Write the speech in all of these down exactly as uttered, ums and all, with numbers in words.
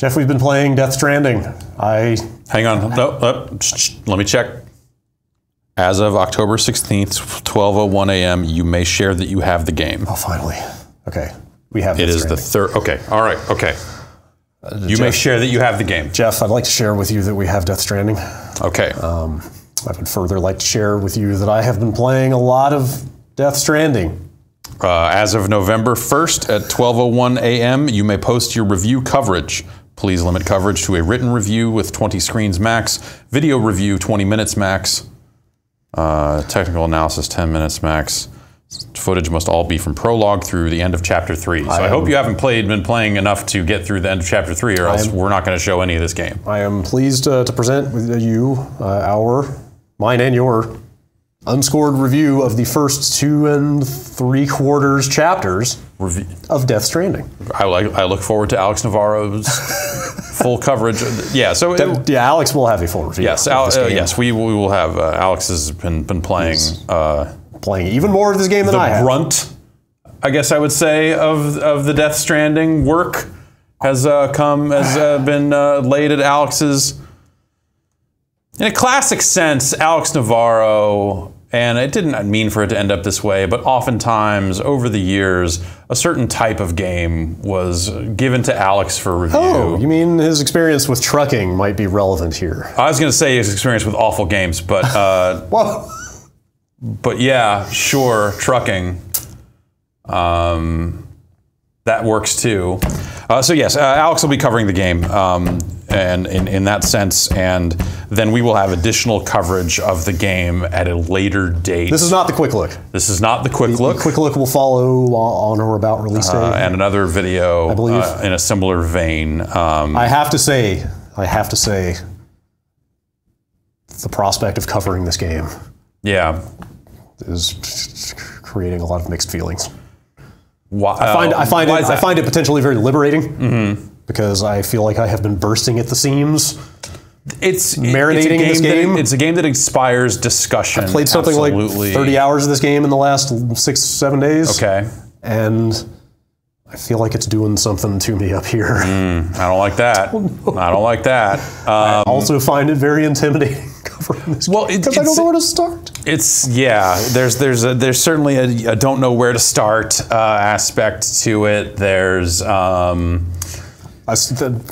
Jeff, we've been playing Death Stranding. I Hang on. Oh, oh, let me check. As of October sixteenth, twelve oh one a m, you may share that you have the game. Oh, finally. Okay. We have It Death is Stranding. the third. Okay. All right. Okay. Uh, you Jeff, may share that you have the game. Jeff, I'd like to share with you that we have Death Stranding. Okay. Um, I would further like to share with you that I have been playing a lot of Death Stranding. Uh, as of November first at twelve oh one a m, you may post your review coverage. Please limit coverage to a written review with twenty screens max, video review twenty minutes max, uh, technical analysis ten minutes max. Footage must all be from prologue through the end of chapter three. So I, I hope you haven't played, been playing enough to get through the end of chapter three, or else am, we're not going to show any of this game. I am pleased uh, to present with you uh, our, mine and your, unscored review of the first two and three quarters chapters review. of Death Stranding. I, I look forward to Alex Navarro's full coverage. Yeah, so it, yeah, Alex will have a full review. Yes, Al, uh, yes, we we will have. Uh, Alex has been been playing uh, playing even more of this game than I have. The brunt, I guess I would say, of of the Death Stranding work has uh, come has uh, been uh, laid at Alex's. In a classic sense, Alex Navarro, and it didn't mean for it to end up this way, but oftentimes over the years, a certain type of game was given to Alex for review. Oh, you mean his experience with trucking might be relevant here? I was going to say his experience with awful games, but uh, well, but yeah, sure, trucking. Um, that works too. Uh, so yes, uh, Alex will be covering the game. Um, And in, in that sense, and then we will have additional coverage of the game at a later date. This is not the quick look. This is not the quick the, look. The quick look will follow on or about release day. Uh, and another video, I believe, uh, in a similar vein. Um, I have to say, I have to say, the prospect of covering this game, yeah, is creating a lot of mixed feelings. Why, I find, uh, I find, it, I find it potentially very liberating. Mm-hmm. Because I feel like I have been bursting at the seams. It's marinating it's a game this game. That, it's a game that inspires discussion. I played something Absolutely. like thirty hours of this game in the last six, seven days. Okay. And I feel like it's doing something to me up here. Mm, I don't like that. I, don't I don't like that. Um, I also find it very intimidating covering this well, game. Because it, I don't know where to start. It's, yeah, there's, there's, a, there's certainly a, a don't know where to start uh, aspect to it. There's... Um,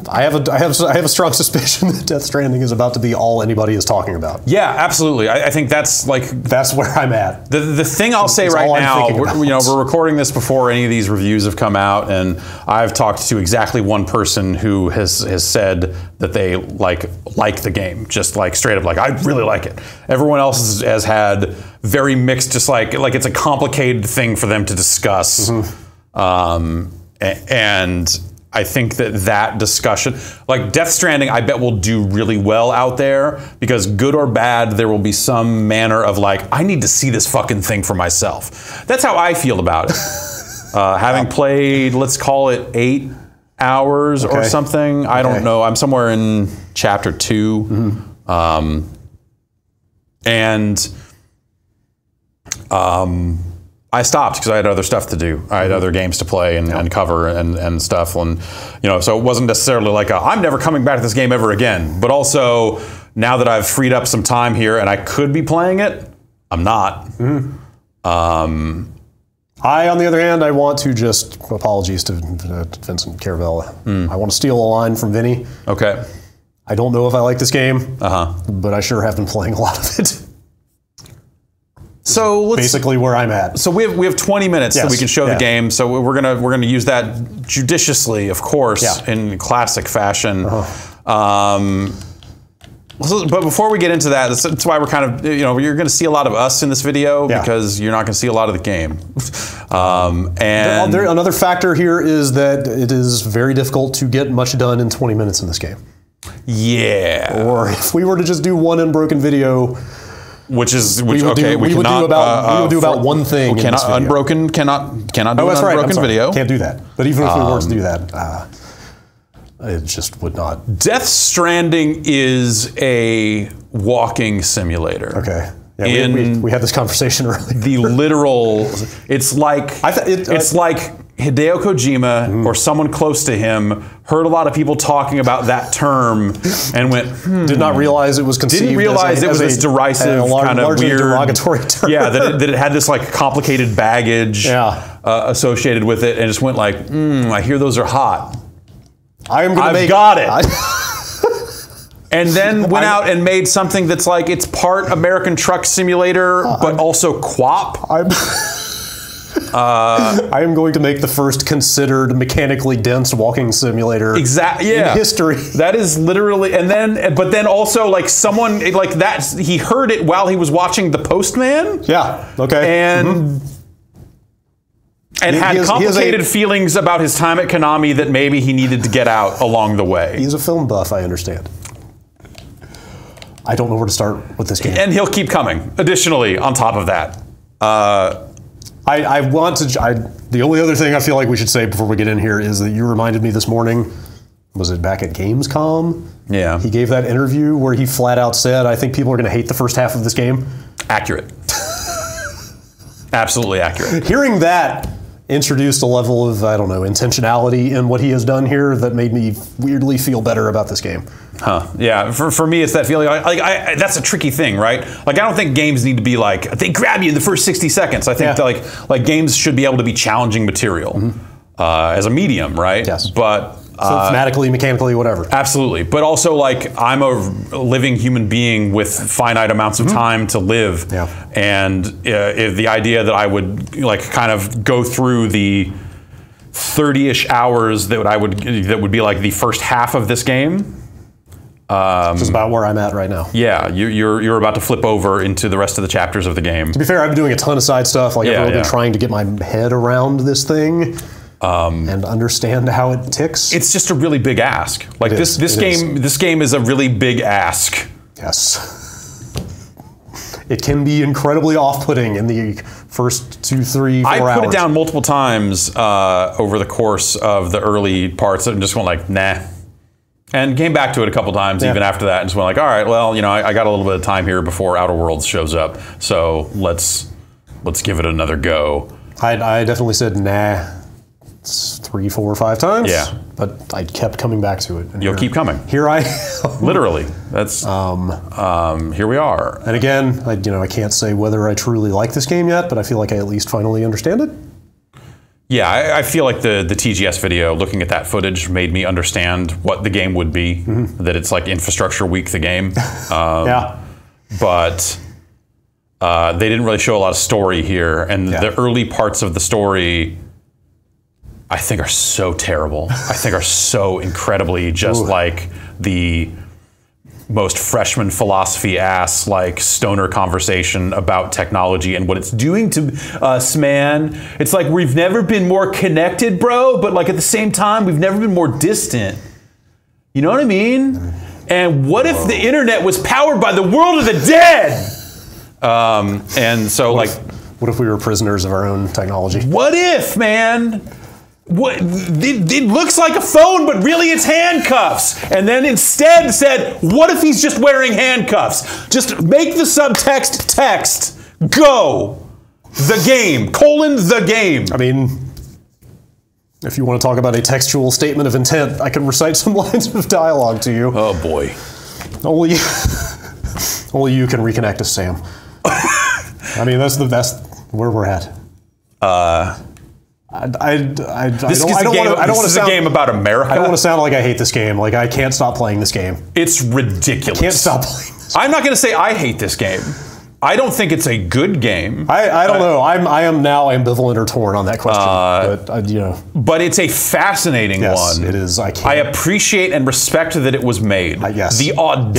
I have a I have I have a strong suspicion that Death Stranding is about to be all anybody is talking about. Yeah, absolutely. I, I think that's like that's where I'm at. The the thing I'll say right now, we're, you know, we're recording this before any of these reviews have come out, and I've talked to exactly one person who has has said that they like like the game, just like straight up like I really like it. Everyone else has had very mixed, just like like it's a complicated thing for them to discuss, mm-hmm. um, and. I think that that discussion, like Death Stranding, I bet will do really well out there because good or bad, there will be some manner of like, I need to see this fucking thing for myself. That's how I feel about it. uh, having wow. played, let's call it eight hours okay. or something. Okay. I don't know. I'm somewhere in chapter two. Mm-hmm. um, and um, I stopped because I had other stuff to do. I had other games to play and, yeah. and cover and, and stuff. And, you know, so it wasn't necessarily like, a, I'm never coming back to this game ever again. But also, now that I've freed up some time here and I could be playing it, I'm not. Mm-hmm. um, I, on the other hand, I want to just, apologies to uh, Vincent Caravella. Mm. I want to steal a line from Vinny. Okay. I don't know if I like this game, uh-huh. but I sure have been playing a lot of it. So let's, basically where I'm at. So we have we have twenty minutes yes. that we can show yeah. the game. So we're gonna we're gonna use that judiciously, of course, yeah. in classic fashion. Uh-huh. um, so, but before we get into that, that's, that's why we're kind of you know you're gonna see a lot of us in this video yeah. because you're not gonna see a lot of the game. um, and there, there, another factor here is that it is very difficult to get much done in twenty minutes in this game. Yeah. Or if we were to just do one unbroken video. Which is which, we would okay. Do, we we cannot, do about uh, we would do about for, one thing. We cannot in this video. unbroken cannot cannot do oh, that's an unbroken right. I'm sorry. video. Can't do that. But even if we um, were to do that, uh, it just would not. Death Stranding is a walking simulator. Okay. Yeah, in we, we, we had this conversation earlier. The literal. It's like I it, uh, it's like Hideo Kojima mm. or someone close to him heard a lot of people talking about that term and went, hmm. Did not realize it was conceived Didn't realize as a, it was as a, this derisive, a large, kind of weird, derogatory term. Yeah, that it, that it had this like complicated baggage yeah. uh, associated with it, and just went like, mm, I hear those are hot. I am gonna I've make got it. it. And then went I'm, out and made something that's like, it's part American Truck Simulator, uh, but I'm, also Q W O P. I'm... Uh, I am going to make the first considered mechanically dense walking simulator exactly, yeah. in history. That is literally, and then, but then also like someone like that, he heard it while he was watching The Postman. Yeah, okay. And, mm-hmm. and he, had he has, complicated a, feelings about his time at Konami that maybe he needed to get out along the way. He's a film buff, I understand. I don't know where to start with this game. And he'll keep coming, additionally, on top of that. Uh... I, I want to, I, the only other thing I feel like we should say before we get in here is that you reminded me this morning, was it back at Gamescom? Yeah. He gave that interview where he flat out said, I think people are going to hate the first half of this game. Accurate. Absolutely accurate. Hearing that introduced a level of, I don't know, intentionality in what he has done here that made me weirdly feel better about this game. Huh. Yeah. For, for me, it's that feeling. Like, like I, I, that's a tricky thing, right? Like, I don't think games need to be like they grab you in the first sixty seconds. I think yeah. that, like like games should be able to be challenging material mm-hmm. uh, as a medium, right? Yes. But uh, so thematically, mechanically, whatever. Absolutely. But also, like, I'm a living human being with finite amounts of mm-hmm. time to live, yeah. and uh, if the idea that I would like kind of go through the thirty-ish hours that I would that would be like the first half of this game. Um, Which is about where I'm at right now. Yeah, you, you're you're about to flip over into the rest of the chapters of the game. To be fair, I've been doing a ton of side stuff. Like yeah, I've really yeah. been trying to get my head around this thing um, and understand how it ticks. It's just a really big ask. Like it this is. this it game is. this game is a really big ask. Yes. It can be incredibly off-putting in the first two, three, four I hours. I put it down multiple times uh, over the course of the early parts. I'm just going like, nah. And came back to it a couple times yeah. even after that, and just went like, all right, well, you know, I, I got a little bit of time here before Outer Worlds shows up, so let's let's give it another go. I, I definitely said nah three, four, five times. Yeah, but I kept coming back to it. And You'll here, keep coming. Here I am. Literally. That's um, um, here we are. And again, I, you know, I can't say whether I truly like this game yet, but I feel like I at least finally understand it. Yeah, I, I feel like the, the T G S video, looking at that footage, made me understand what the game would be. Mm-hmm. That it's like infrastructure week, the game. Um, yeah. But uh, they didn't really show a lot of story here. And yeah. the early parts of the story, I think, are so terrible. I think are so incredibly just Ooh. like the most freshman philosophy ass like stoner conversation about technology and what it's doing to us, man. It's like, we've never been more connected, bro, but like at the same time, we've never been more distant. You know what I mean? And what Whoa. if the internet was powered by the world of the dead? Um, and so what like... If, what if we were prisoners of our own technology? What if, man? What, it, it looks like a phone, but really it's handcuffs. And then instead said, what if he's just wearing handcuffs? Just make the subtext text. Go. The game. Colon the game. I mean, if you want to talk about a textual statement of intent, I can recite some lines of dialogue to you. Oh, boy. Only, only you can reconnect us, Sam. I mean, that's the best where we're at. Uh... I, I, I, this I don't, don't want to sound a game about America. I don't want to sound like I hate this game. Like, I can't stop playing this game. It's ridiculous. I can't stop playing this game. I'm not going to say I hate this game. I don't think it's a good game. I, I don't uh, know. I'm I am now ambivalent or torn on that question. Uh, but uh, you know. But it's a fascinating yes, one. Yes, it is. I can't. I appreciate and respect that it was made. Uh, yes. The audacity.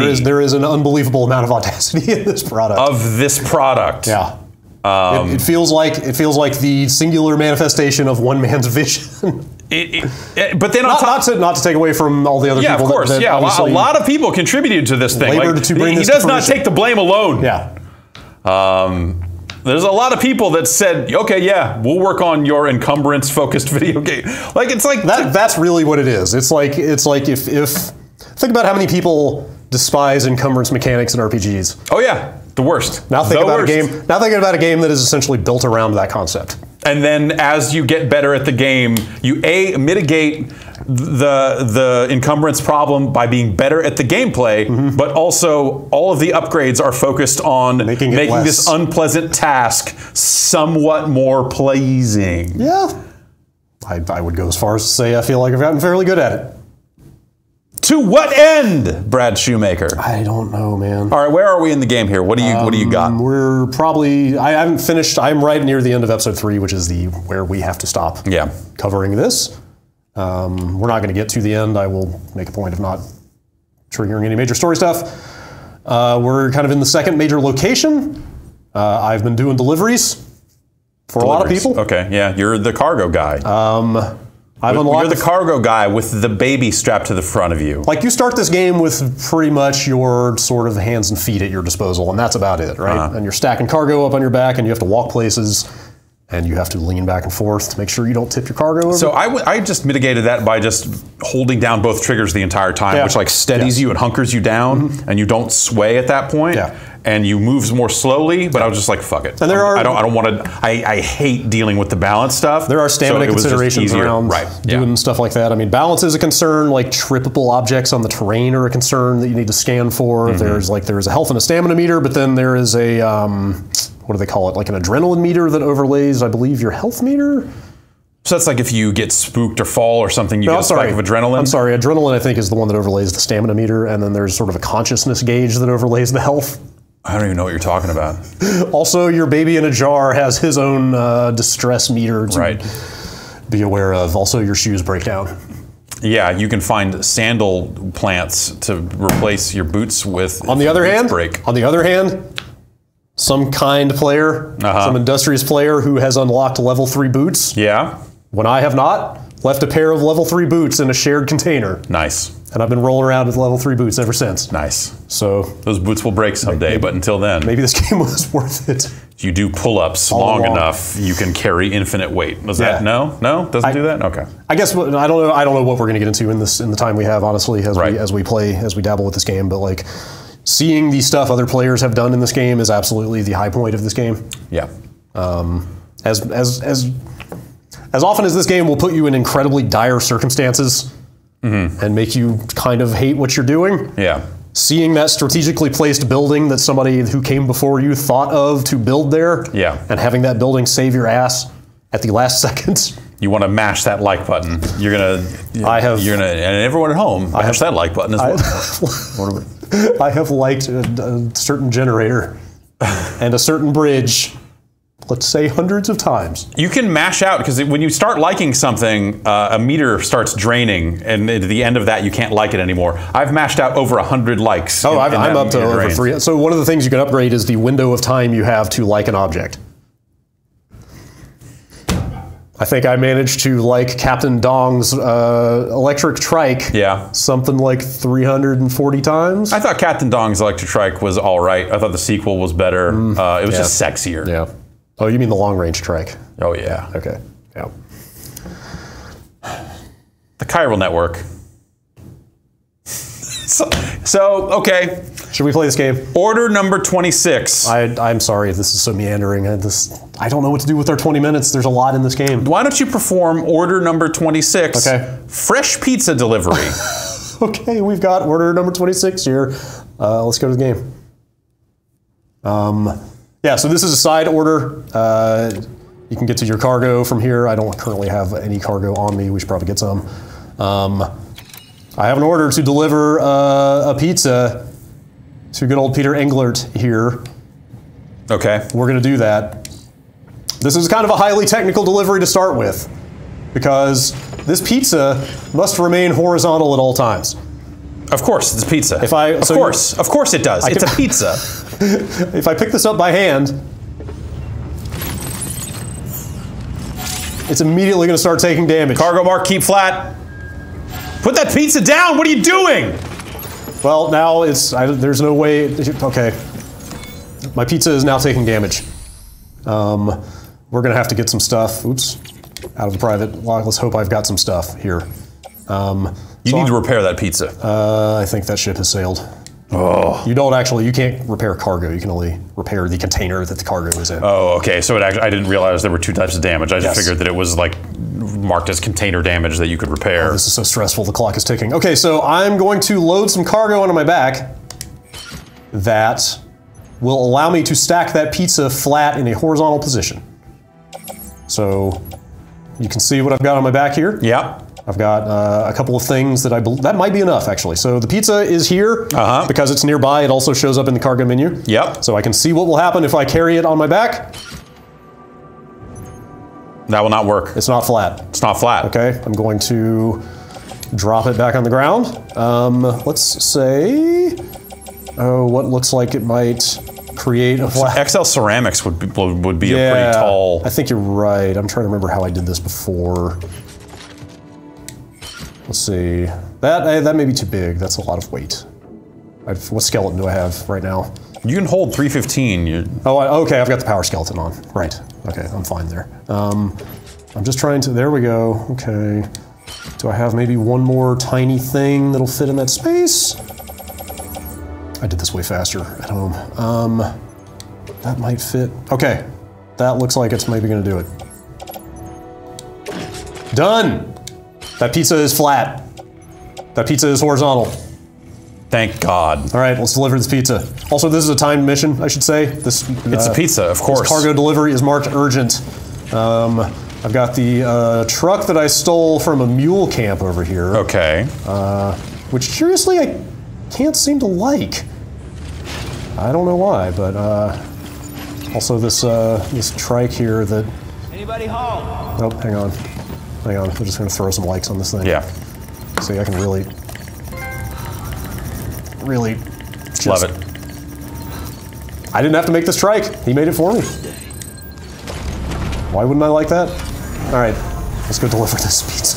Yes, yes, there is there is an unbelievable amount of audacity in this product. Of this product. Yeah. Um, it, it feels like it feels like the singular manifestation of one man's vision. it, it, it, but then, on not, top, not to not to take away from all the other yeah, people. Of course, that, that yeah, of course, yeah. A lot of people contributed to this thing. Like, to bring he, this he does not take the blame alone. Yeah. Um, there's a lot of people that said, "Okay, yeah, we'll work on your encumbrance-focused video game." Like it's like that. That's really what it is. It's like it's like if if think about how many people despise encumbrance mechanics in R P Gs. Oh yeah. The worst. Now think the about worst. a game. Now thinking about a game that is essentially built around that concept. And then as you get better at the game, you A, mitigate the the encumbrance problem by being better at the gameplay, mm-hmm. but also all of the upgrades are focused on making, making this unpleasant task somewhat more pleasing. Yeah. I, I would go as far as to say I feel like I've gotten fairly good at it. To what end, Brad Shoemaker? I don't know, man. All right, where are we in the game here? What do you um, What do you got? We're probably. I haven't finished. I'm right near the end of episode three, which is the where we have to stop. Yeah. Covering this, um, we're not going to get to the end. I will make a point of not triggering any major story stuff. Uh, we're kind of in the second major location. Uh, I've been doing deliveries for deliveries. a lot of people. Okay. Yeah, you're the cargo guy. Um. I've unlocked You're the cargo guy with the baby strapped to the front of you. Like, you start this game with pretty much your sort of hands and feet at your disposal, and that's about it, right? Uh-huh. And you're stacking cargo up on your back, and you have to walk places, and you have to lean back and forth to make sure you don't tip your cargo over. So I, w I just mitigated that by just holding down both triggers the entire time, yeah. which like steadies yeah. you and hunkers you down, mm-hmm. and you don't sway at that point. Yeah. And you moves more slowly, but I was just like, fuck it. And there are I don't I don't want to I, I hate dealing with the balance stuff. There are stamina so considerations around right. yeah. doing stuff like that. I mean, balance is a concern, like trippable objects on the terrain are a concern that you need to scan for. Mm-hmm. There's like there's a health and a stamina meter, but then there is a um, what do they call it? Like an adrenaline meter that overlays, I believe, your health meter. So that's like if you get spooked or fall or something, you no, get a spike sorry. of adrenaline? I'm sorry, adrenaline I think is the one that overlays the stamina meter, and then there's sort of a consciousness gauge that overlays the health. I don't even know what you're talking about. Also, your baby in a jar has his own uh, distress meter to right. be aware of. Also, your shoes break down. Yeah, you can find sandal plants to replace your boots with. On the other hand, break. on the other hand, some kind player, uh-huh. some industrious player who has unlocked level three boots. Yeah. When I have not, left a pair of level three boots in a shared container. Nice. And I've been rolling around with level three boots ever since. Nice. So those boots will break someday, maybe, but until then. Maybe this game was worth it. You do pull-ups long along. enough, you can carry infinite weight. Was yeah. that no? No? Doesn't I, do that? Okay. I guess I don't know. I don't know what we're going to get into in this in the time we have, honestly, as right. we as we play, as we dabble with this game. But like, seeing the stuff other players have done in this game is absolutely the high point of this game. Yeah. Um, as as as as often as this game will put you in incredibly dire circumstances. Mm-hmm. And make you kind of hate what you're doing. Yeah. Seeing that strategically placed building that somebody who came before you thought of to build there. Yeah. And having that building save your ass at the last second. You want to mash that like button. You're gonna. I have. You're gonna, and everyone at home, mash have, that like button as well. I, I have liked a, a certain generator and a certain bridge. Let's say hundreds of times. You can mash out, because when you start liking something, uh, a meter starts draining, and at the end of that, you can't like it anymore. I've mashed out over a hundred likes. Oh, in, I've, in I'm up to over three. So one of the things you can upgrade is the window of time you have to like an object. I think I managed to like Captain Dong's uh, electric trike yeah. something like three hundred forty times. I thought Captain Dong's electric trike was all right. I thought the sequel was better. Mm, uh, it was yeah. just sexier. Yeah. Oh, you mean the long-range trike? Oh, yeah. Okay. Yeah. The Chiral Network. so, so, okay. Should we play this game? Order number twenty-six. I, I'm sorry if this is so meandering. I, this, I don't know what to do with our twenty minutes. There's a lot in this game. Why don't you perform order number twenty-six, okay. fresh pizza delivery? Okay, we've got order number twenty-six here. Uh, let's go to the game. Um... Yeah, so this is a side order. Uh, you can get to your cargo from here. I don't currently have any cargo on me. We should probably get some. Um, I have an order to deliver uh, a pizza to good old Peter Englert here. Okay. We're gonna do that. This is kind of a highly technical delivery to start with, because this pizza must remain horizontal at all times. Of course, it's pizza. If I, of so course, of course it does. I it's can, a pizza. If I pick this up by hand, it's immediately going to start taking damage. Cargo mark, keep flat. Put that pizza down. What are you doing? Well, now it's I, there's no way. Okay, my pizza is now taking damage. Um, we're going to have to get some stuff. Oops, out of the private log. Let's hope I've got some stuff here. Um, You so need to repair that pizza. Uh, I think that ship has sailed. Oh. You don't actually, you can't repair cargo. You can only repair the container that the cargo was in. Oh, okay. So it actually, I didn't realize there were two types of damage. I just yes. figured that it was like marked as container damage that you could repair. Oh, this is so stressful. The clock is ticking. Okay, so I'm going to load some cargo onto my back that will allow me to stack that pizza flat in a horizontal position. So you can see what I've got on my back here. Yeah. I've got uh, a couple of things that I believe, that might be enough actually. So the pizza is here uh-huh. because it's nearby. It also shows up in the cargo menu. Yep. So I can see what will happen if I carry it on my back. That will not work. It's not flat. It's not flat. Okay, I'm going to drop it back on the ground. Um, let's say, oh, what looks like it might create a flat. X L Ceramics would be, would be yeah, a pretty tall. I think you're right. I'm trying to remember how I did this before. Let's see. That uh, that may be too big. That's a lot of weight. I've, what skeleton do I have right now? You can hold three fifteen. You're... Oh, I, okay. I've got the power skeleton on. Right. Okay, I'm fine there. Um, I'm just trying to. There we go. Okay. Do I have maybe one more tiny thing that'll fit in that space? I did this way faster at home. Um, that might fit. Okay. That looks like it's maybe going to do it. Done. That pizza is flat. That pizza is horizontal. Thank God. All right, let's deliver this pizza. Also, this is a timed mission, I should say. This It's uh, a pizza, of course. This cargo delivery is marked urgent. Um, I've got the uh, truck that I stole from a mule camp over here. Okay. Uh, which, curiously, I can't seem to like. I don't know why, but uh, also this, uh, this trike here that... Anybody home? Oh, hang on. Hang on, we're just gonna throw some likes on this thing. Yeah. See, I can really, really just... Love it. I didn't have to make this trike. He made it for me. Why wouldn't I like that? All right, let's go deliver this pizza.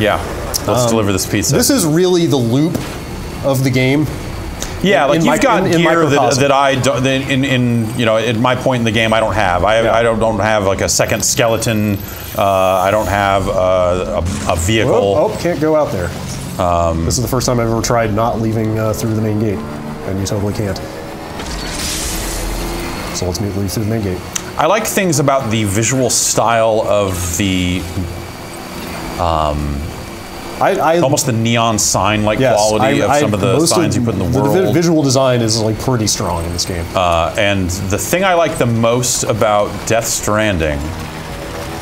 Yeah, let's um, deliver this pizza. This is really the loop of the game. Yeah, like in you've got in, in gear that, that I don't, that in, in, you know, at my point in the game I don't have. I, yeah. I don't, don't have like a second skeleton. Uh, I don't have uh, a, a vehicle. Whoa, oh, can't go out there. Um, this is the first time I've ever tried not leaving uh, through the main gate, and you totally can't. So let's leave through the main gate. I like things about the visual style of the... Um, I, I, almost the neon sign-like yes, quality I, of some I, of the signs of, you put in the, the world. The visual design is like pretty strong in this game. Uh, and the thing I like the most about Death Stranding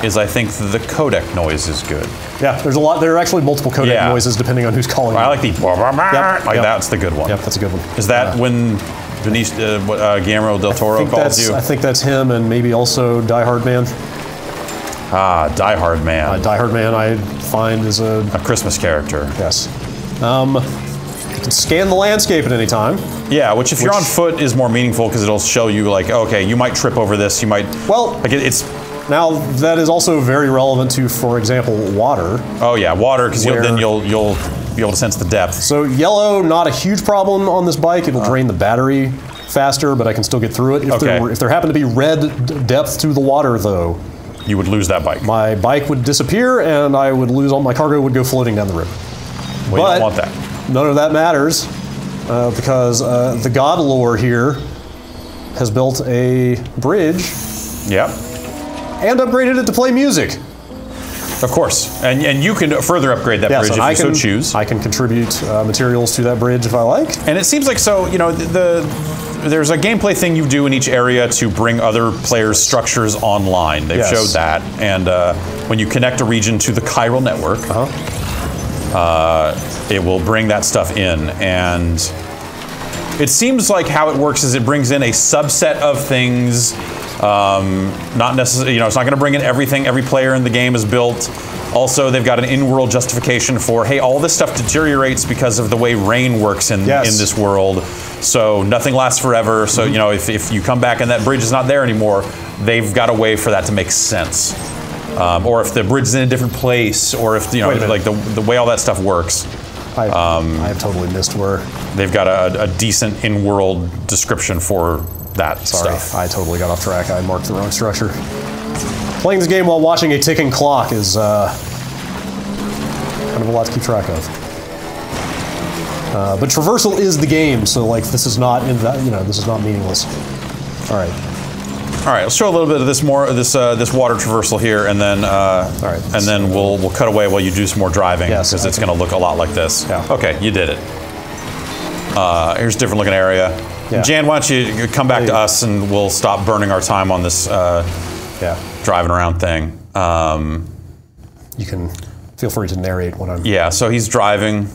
is I think the codec noise is good. Yeah, there's a lot. There are actually multiple codec yeah. noises depending on who's calling. I like the blah, blah, blah, yep, like yep. that's the good one. Yep, that's a good one. Is that yeah. when Benicio, uh, uh, Guillermo del Toro calls you? I think that's him, and maybe also Die Hard Man. Ah, Die Hard Man. Uh, Die Hard Man, I find, is a... A Christmas character. Yes. Um, you can scan the landscape at any time. Yeah, which if which, you're on foot is more meaningful because it'll show you, like, okay, you might trip over this, you might... Well, like it, it's... Now, that is also very relevant to, for example, water. Oh, yeah, water, because you'll, then you'll, you'll be able to sense the depth. So yellow, not a huge problem on this bike. It'll uh. drain the battery faster, but I can still get through it. If, okay. there, if there happened to be red depth to the water, though... You would lose that bike. My bike would disappear, and I would lose all my cargo. Would go floating down the river. Well, but you don't want that. None of that matters uh, because uh, the god lore here has built a bridge. Yep. And upgraded it to play music. Of course, and and you can further upgrade that yeah, bridge so if I you can, so choose. I can contribute uh, materials to that bridge if I like. And it seems like so. You know the. the There's a gameplay thing you do in each area to bring other players' structures online. They've yes. showed that. And uh, when you connect a region to the Chiral Network, uh-huh. uh, it will bring that stuff in. And it seems like how it works is it brings in a subset of things. Um, not necessarily, you know, it's not going to bring in everything. Every player in the game is built. Also, they've got an in-world justification for, hey, all this stuff deteriorates because of the way rain works in, yes. in this world. So nothing lasts forever. So, mm-hmm. you know, if, if you come back and that bridge is not there anymore, they've got a way for that to make sense. Um, or if the bridge is in a different place, or if, you know, like the, the way all that stuff works. I have, um, I have totally missed where. They've got a, a decent in-world description for that Sorry, stuff. I totally got off track. I marked the wrong structure. Playing this game while watching a ticking clock is uh, kind of a lot to keep track of. Uh, but traversal is the game, so like this is not in that, you know, this is not meaningless. All right. All right, let's show a little bit of this more this uh, this water traversal here, and then uh, all right, and then we'll we'll cut away while you do some more driving, because yes, it's going to look a lot like this. Yeah. Okay, you did it. Uh, here's a different looking area. Yeah. Jan, why don't you come back to us, and we'll stop burning our time on this uh, yeah. driving around thing. Um, you can feel free to narrate when I'm. Yeah. So he's driving.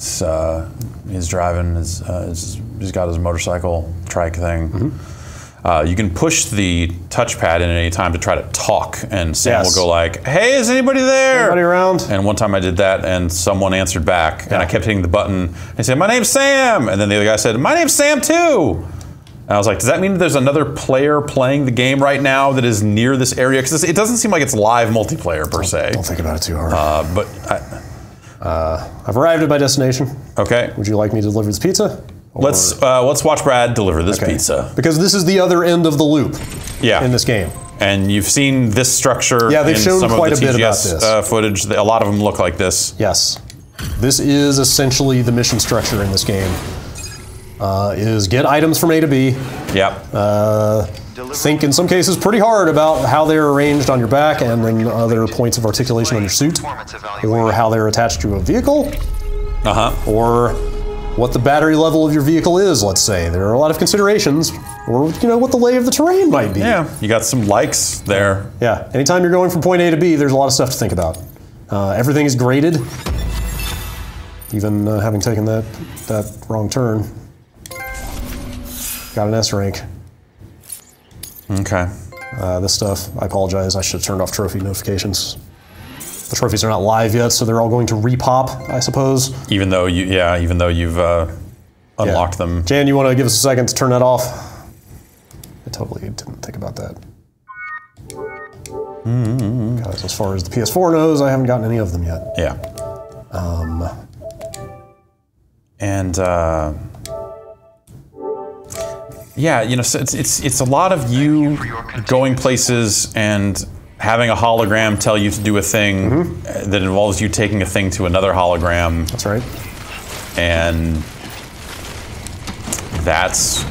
It's, uh, he's driving. His, uh, his, he's got his motorcycle trike thing. Mm-hmm. uh, you can push the touchpad in at any time to try to talk, and Sam yes. will go like, "Hey, is anybody there? Anybody around?" And one time I did that, and someone answered back, yeah. and I kept hitting the button. He said, "My name's Sam," and then the other guy said, "My name's Sam too." And I was like, does that mean there's another player playing the game right now that is near this area? Because it doesn't seem like it's live multiplayer per se. Don't think about it too hard. Uh, but. I, Uh, I've arrived at my destination. Okay. Would you like me to deliver this pizza? Or? Let's uh, let's watch Brad deliver this okay. pizza. Because this is the other end of the loop. Yeah. In this game. And you've seen this structure. Yeah, they've in shown some quite of the a T G S, bit about this uh, footage. A lot of them look like this. Yes. This is essentially the mission structure in this game. Uh, is get items from A to B. Yep. Uh, think in some cases pretty hard about how they're arranged on your back and then other points of articulation on your suit, or how they're attached to a vehicle, uh-huh. or what the battery level of your vehicle is, let's say. There are a lot of considerations, or you know, what the lay of the terrain might be. Yeah, you got some likes there. Yeah, anytime you're going from point A to B, there's a lot of stuff to think about. Uh, everything is graded, even uh, having taken that, that wrong turn. Got an S rank. Okay. Uh, this stuff, I apologize, I should have turned off trophy notifications. The trophies are not live yet, so they're all going to repop, I suppose. Even though you, yeah, even though you've uh, unlocked yeah. them. Jan, you want to give us a second to turn that off? I totally didn't think about that. Mm-hmm. Guys, as far as the P S four knows, I haven't gotten any of them yet. Yeah. Um. And, uh... yeah, you know, so it's it's it's a lot of you going places and having a hologram tell you to do a thing mm-hmm. that involves you taking a thing to another hologram. That's right. And that's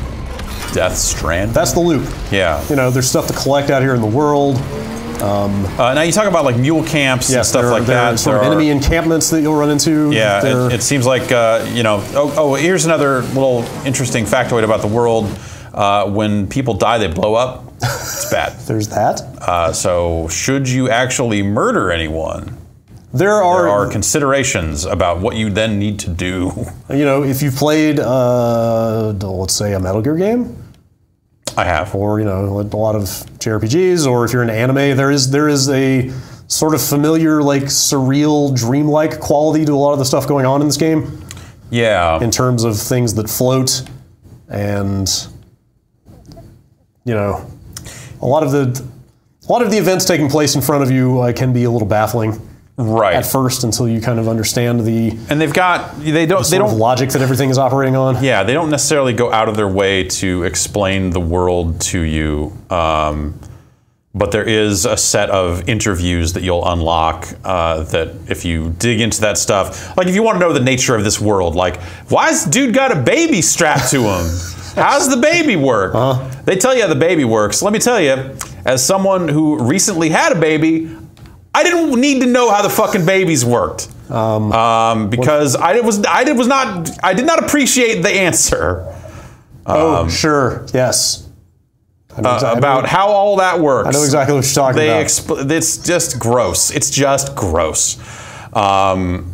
Death Stranding. That's the loop. Yeah. You know, there's stuff to collect out here in the world. Um, uh, now you talk about like mule camps yes, and stuff there are, like there that. Are sort there of enemy are, encampments that you'll run into. Yeah, it, it seems like uh, you know. Oh, oh, here's another little interesting factoid about the world. Uh, when people die, they blow up. It's bad. There's that. Uh, so should you actually murder anyone? There are, there are considerations about what you then need to do. You know, if you've played, uh, let's say, a Metal Gear game. I have. Or, you know, a lot of J R P Gs, or if you're an anime, there is, there is a sort of familiar, like, surreal, dreamlike quality to a lot of the stuff going on in this game. Yeah. In terms of things that float and... you know, a lot of the, a lot of the events taking place in front of you uh, can be a little baffling, right? At first, until you kind of understand the and they've got they don't the sort they don't of logic that everything is operating on. Yeah, they don't necessarily go out of their way to explain the world to you, um, but there is a set of interviews that you'll unlock uh, that if you dig into that stuff, like if you want to know the nature of this world, like why's dude got a baby strapped to him? How's the baby work? Uh-huh. They tell you how the baby works. Let me tell you, as someone who recently had a baby, I didn't need to know how the fucking babies worked um, um, because what? I was I did was not I did not appreciate the answer. Oh um, sure, yes. I know uh, about I know, how all that works. I know exactly what you're talking they about. It's just gross. It's just gross. Um,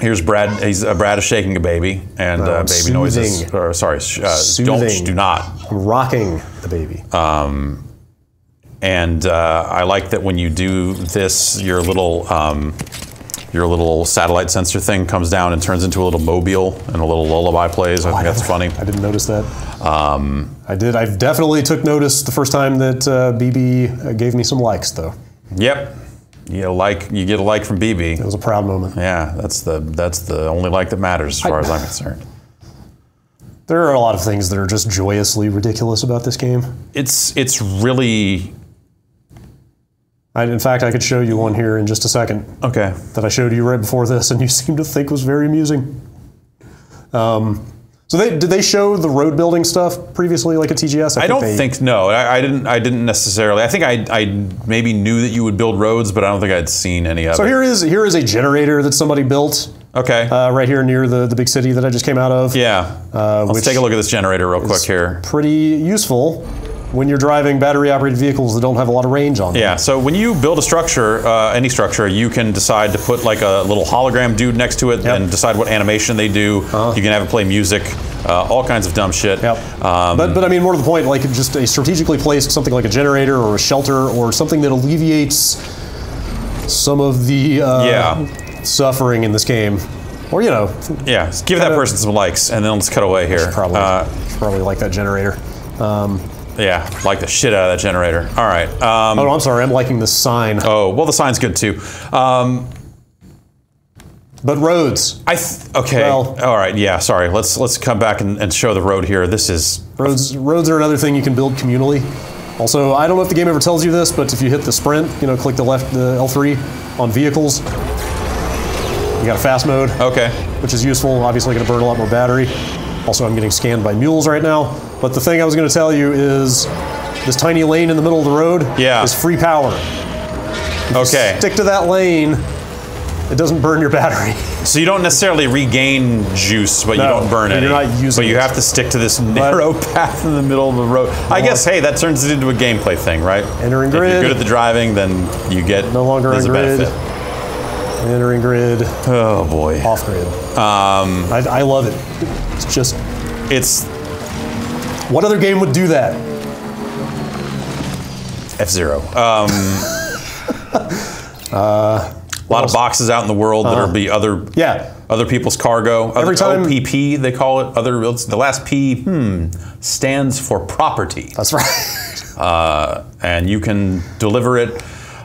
Here's Brad. He's uh, Brad is shaking a baby, and uh, baby soothing. noises. Or sorry, uh, don't do not. I'm rocking the baby. Um, and uh, I like that when you do this, your little um, your little satellite sensor thing comes down and turns into a little mobile, and a little lullaby plays. I oh, think I that's funny. I didn't notice that. Um, I did. I definitely took notice the first time that uh, B B gave me some likes, though. Yep. You get, a like, you get a like from B B. It was a proud moment. Yeah, that's the that's the only like that matters as far I, as I'm concerned. There are a lot of things that are just joyously ridiculous about this game. It's it's really I, in fact, I could show you one here in just a second. Okay. That I showed you right before this, and you seemed to think was very amusing. Um, so they did they show the road building stuff previously, like a T G S? I, I think don't they, think no. I, I didn't. I didn't necessarily. I think I I maybe knew that you would build roads, but I don't think I'd seen any of so it. So here is here is a generator that somebody built. Okay. Uh, right here near the the big city that I just came out of. Yeah. Uh, Let's take a look at this generator real quick here. Pretty useful when you're driving battery-operated vehicles that don't have a lot of range on them. Yeah, so when you build a structure, uh, any structure, you can decide to put like a little hologram dude next to it, yep, and decide what animation they do. Uh-huh. You can have it play music, uh, all kinds of dumb shit. Yep. Um, but, but I mean, more to the point, like just a strategically placed something like a generator or a shelter or something that alleviates some of the uh, yeah. suffering in this game. Or, you know. Yeah, give that person some likes, and then let's cut away here. Probably, uh, probably like that generator. Um, Yeah, like the shit out of that generator. All right. Um, oh, I'm sorry. I'm liking the sign. Oh, well, the sign's good too. Um, but roads. I th okay. Well, all right. Yeah. Sorry. Let's let's come back and, and show the road here. This is roads. Roads are another thing you can build communally. Also, I don't know if the game ever tells you this, but if you hit the sprint, you know, click the left, the L three on vehicles, you got a fast mode. Okay. Which is useful. Obviously, going to burn a lot more battery. Also, I'm getting scanned by mules right now. But the thing I was going to tell you is this tiny lane in the middle of the road yeah. is free power. If okay. you stick to that lane, it doesn't burn your battery. So you don't necessarily regain juice, but no, you don't burn it. You're not using But you it. have to stick to this narrow but, path in the middle of the road. I guess, hey, that turns it into a gameplay thing, right? Entering grid. If you're good at the driving, then you get no longer on grid. Benefit. Entering grid. Oh boy. Off grid. Um, I, I love it. It's just. It's. What other game would do that? F-Zero. Um, uh, a lot of boxes out in the world uh, that'll be other. Yeah. Other people's cargo. Every other, time. O P P they call it. Other. The last P. Hmm. Stands for property. That's right. Uh, and you can deliver it.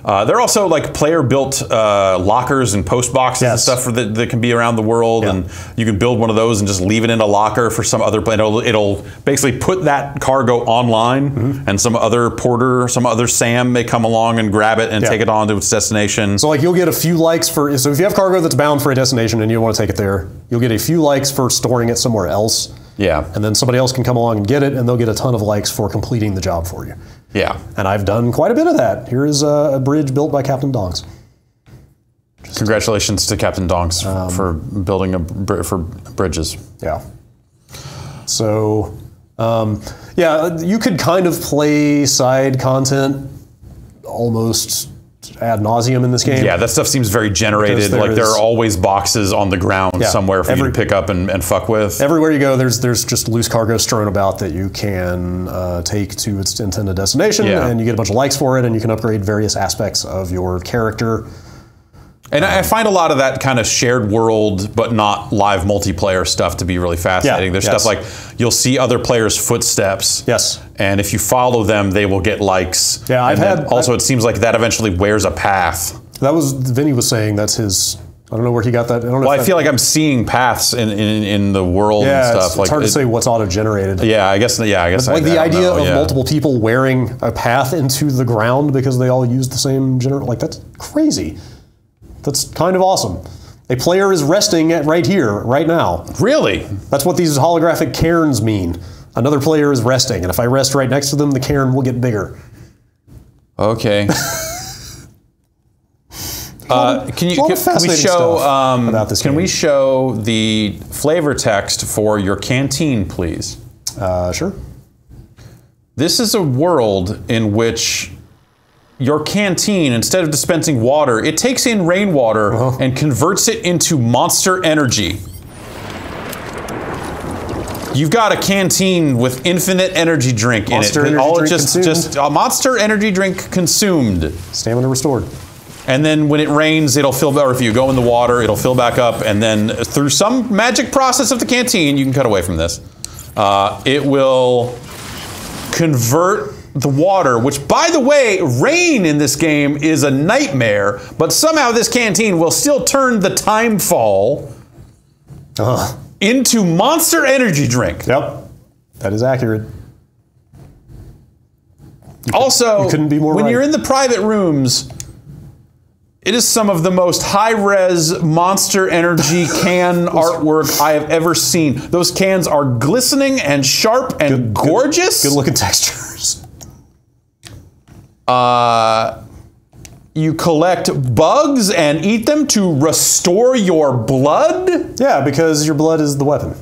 Uh, there are also like player-built uh, lockers and post boxes yes. and stuff for the, that can be around the world, yeah. and you can build one of those and just leave it in a locker for some other player. It'll, it'll basically put that cargo online, mm-hmm. and some other porter, some other Sam may come along and grab it and yeah. take it on to its destination. So like you'll get a few likes for, so if you have cargo that's bound for a destination and you want to take it there, you'll get a few likes for storing it somewhere else. Yeah. And then somebody else can come along and get it, and they'll get a ton of likes for completing the job for you. Yeah. And I've done quite a bit of that. Here is a, a bridge built by Captain Dongs. Just Congratulations to Captain Dongs um, for building a br for bridges. Yeah. So, um, yeah, you could kind of play side content almost ad nauseum in this game. Yeah, that stuff seems very generated. There like is, there are always boxes on the ground yeah, somewhere for every, you to pick up and, and fuck with. Everywhere you go, there's there's just loose cargo strewn about that you can uh, take to its intended destination, yeah. and you get a bunch of likes for it, and you can upgrade various aspects of your character. And um, I find a lot of that kind of shared world, but not live multiplayer stuff to be really fascinating. Yeah, there's yes. stuff like you'll see other players' footsteps. Yes. And if you follow them, they will get likes. Yeah, I've had. Also, I've, it seems like that eventually wears a path. That was, Vinny was saying that's his, I don't know where he got that. I don't know well, if I feel like I'm seeing paths in, in, in the world yeah, and stuff. It's, like, it's hard it, to say what's auto-generated. Yeah, I guess, yeah, I guess. But, like I, the I idea know, of yeah. multiple people wearing a path into the ground because they all use the same generator, like that's crazy. That's kind of awesome. A player is resting at right here, right now. Really? That's what these holographic cairns mean. Another player is resting, and if I rest right next to them, the cairn will get bigger. Okay. uh, can you can, can we show um, about this? Can game. we show the flavor text for your canteen, please? Uh, sure. This is a world in which your canteen, instead of dispensing water, it takes in rainwater uh-huh. and converts it into Monster Energy. You've got a canteen with infinite energy drink monster in it. Energy all drink just, consumed. just a Monster Energy drink consumed. Stamina restored. And then when it rains, it'll fill, or if you go in the water, it'll fill back up, and then through some magic process of the canteen, you can cut away from this, uh, it will convert the water, which, by the way, rain in this game is a nightmare, but somehow this canteen will still turn the timefall uh-huh. into Monster Energy drink. Yep, that is accurate. You also, you couldn't be more when right. you're in the private rooms, It is some of the most high-res Monster Energy can artwork I have ever seen. Those cans are glistening and sharp and good, gorgeous. Good, good looking textures. Uh, you collect bugs and eat them to restore your blood? Yeah, because your blood is the weapon.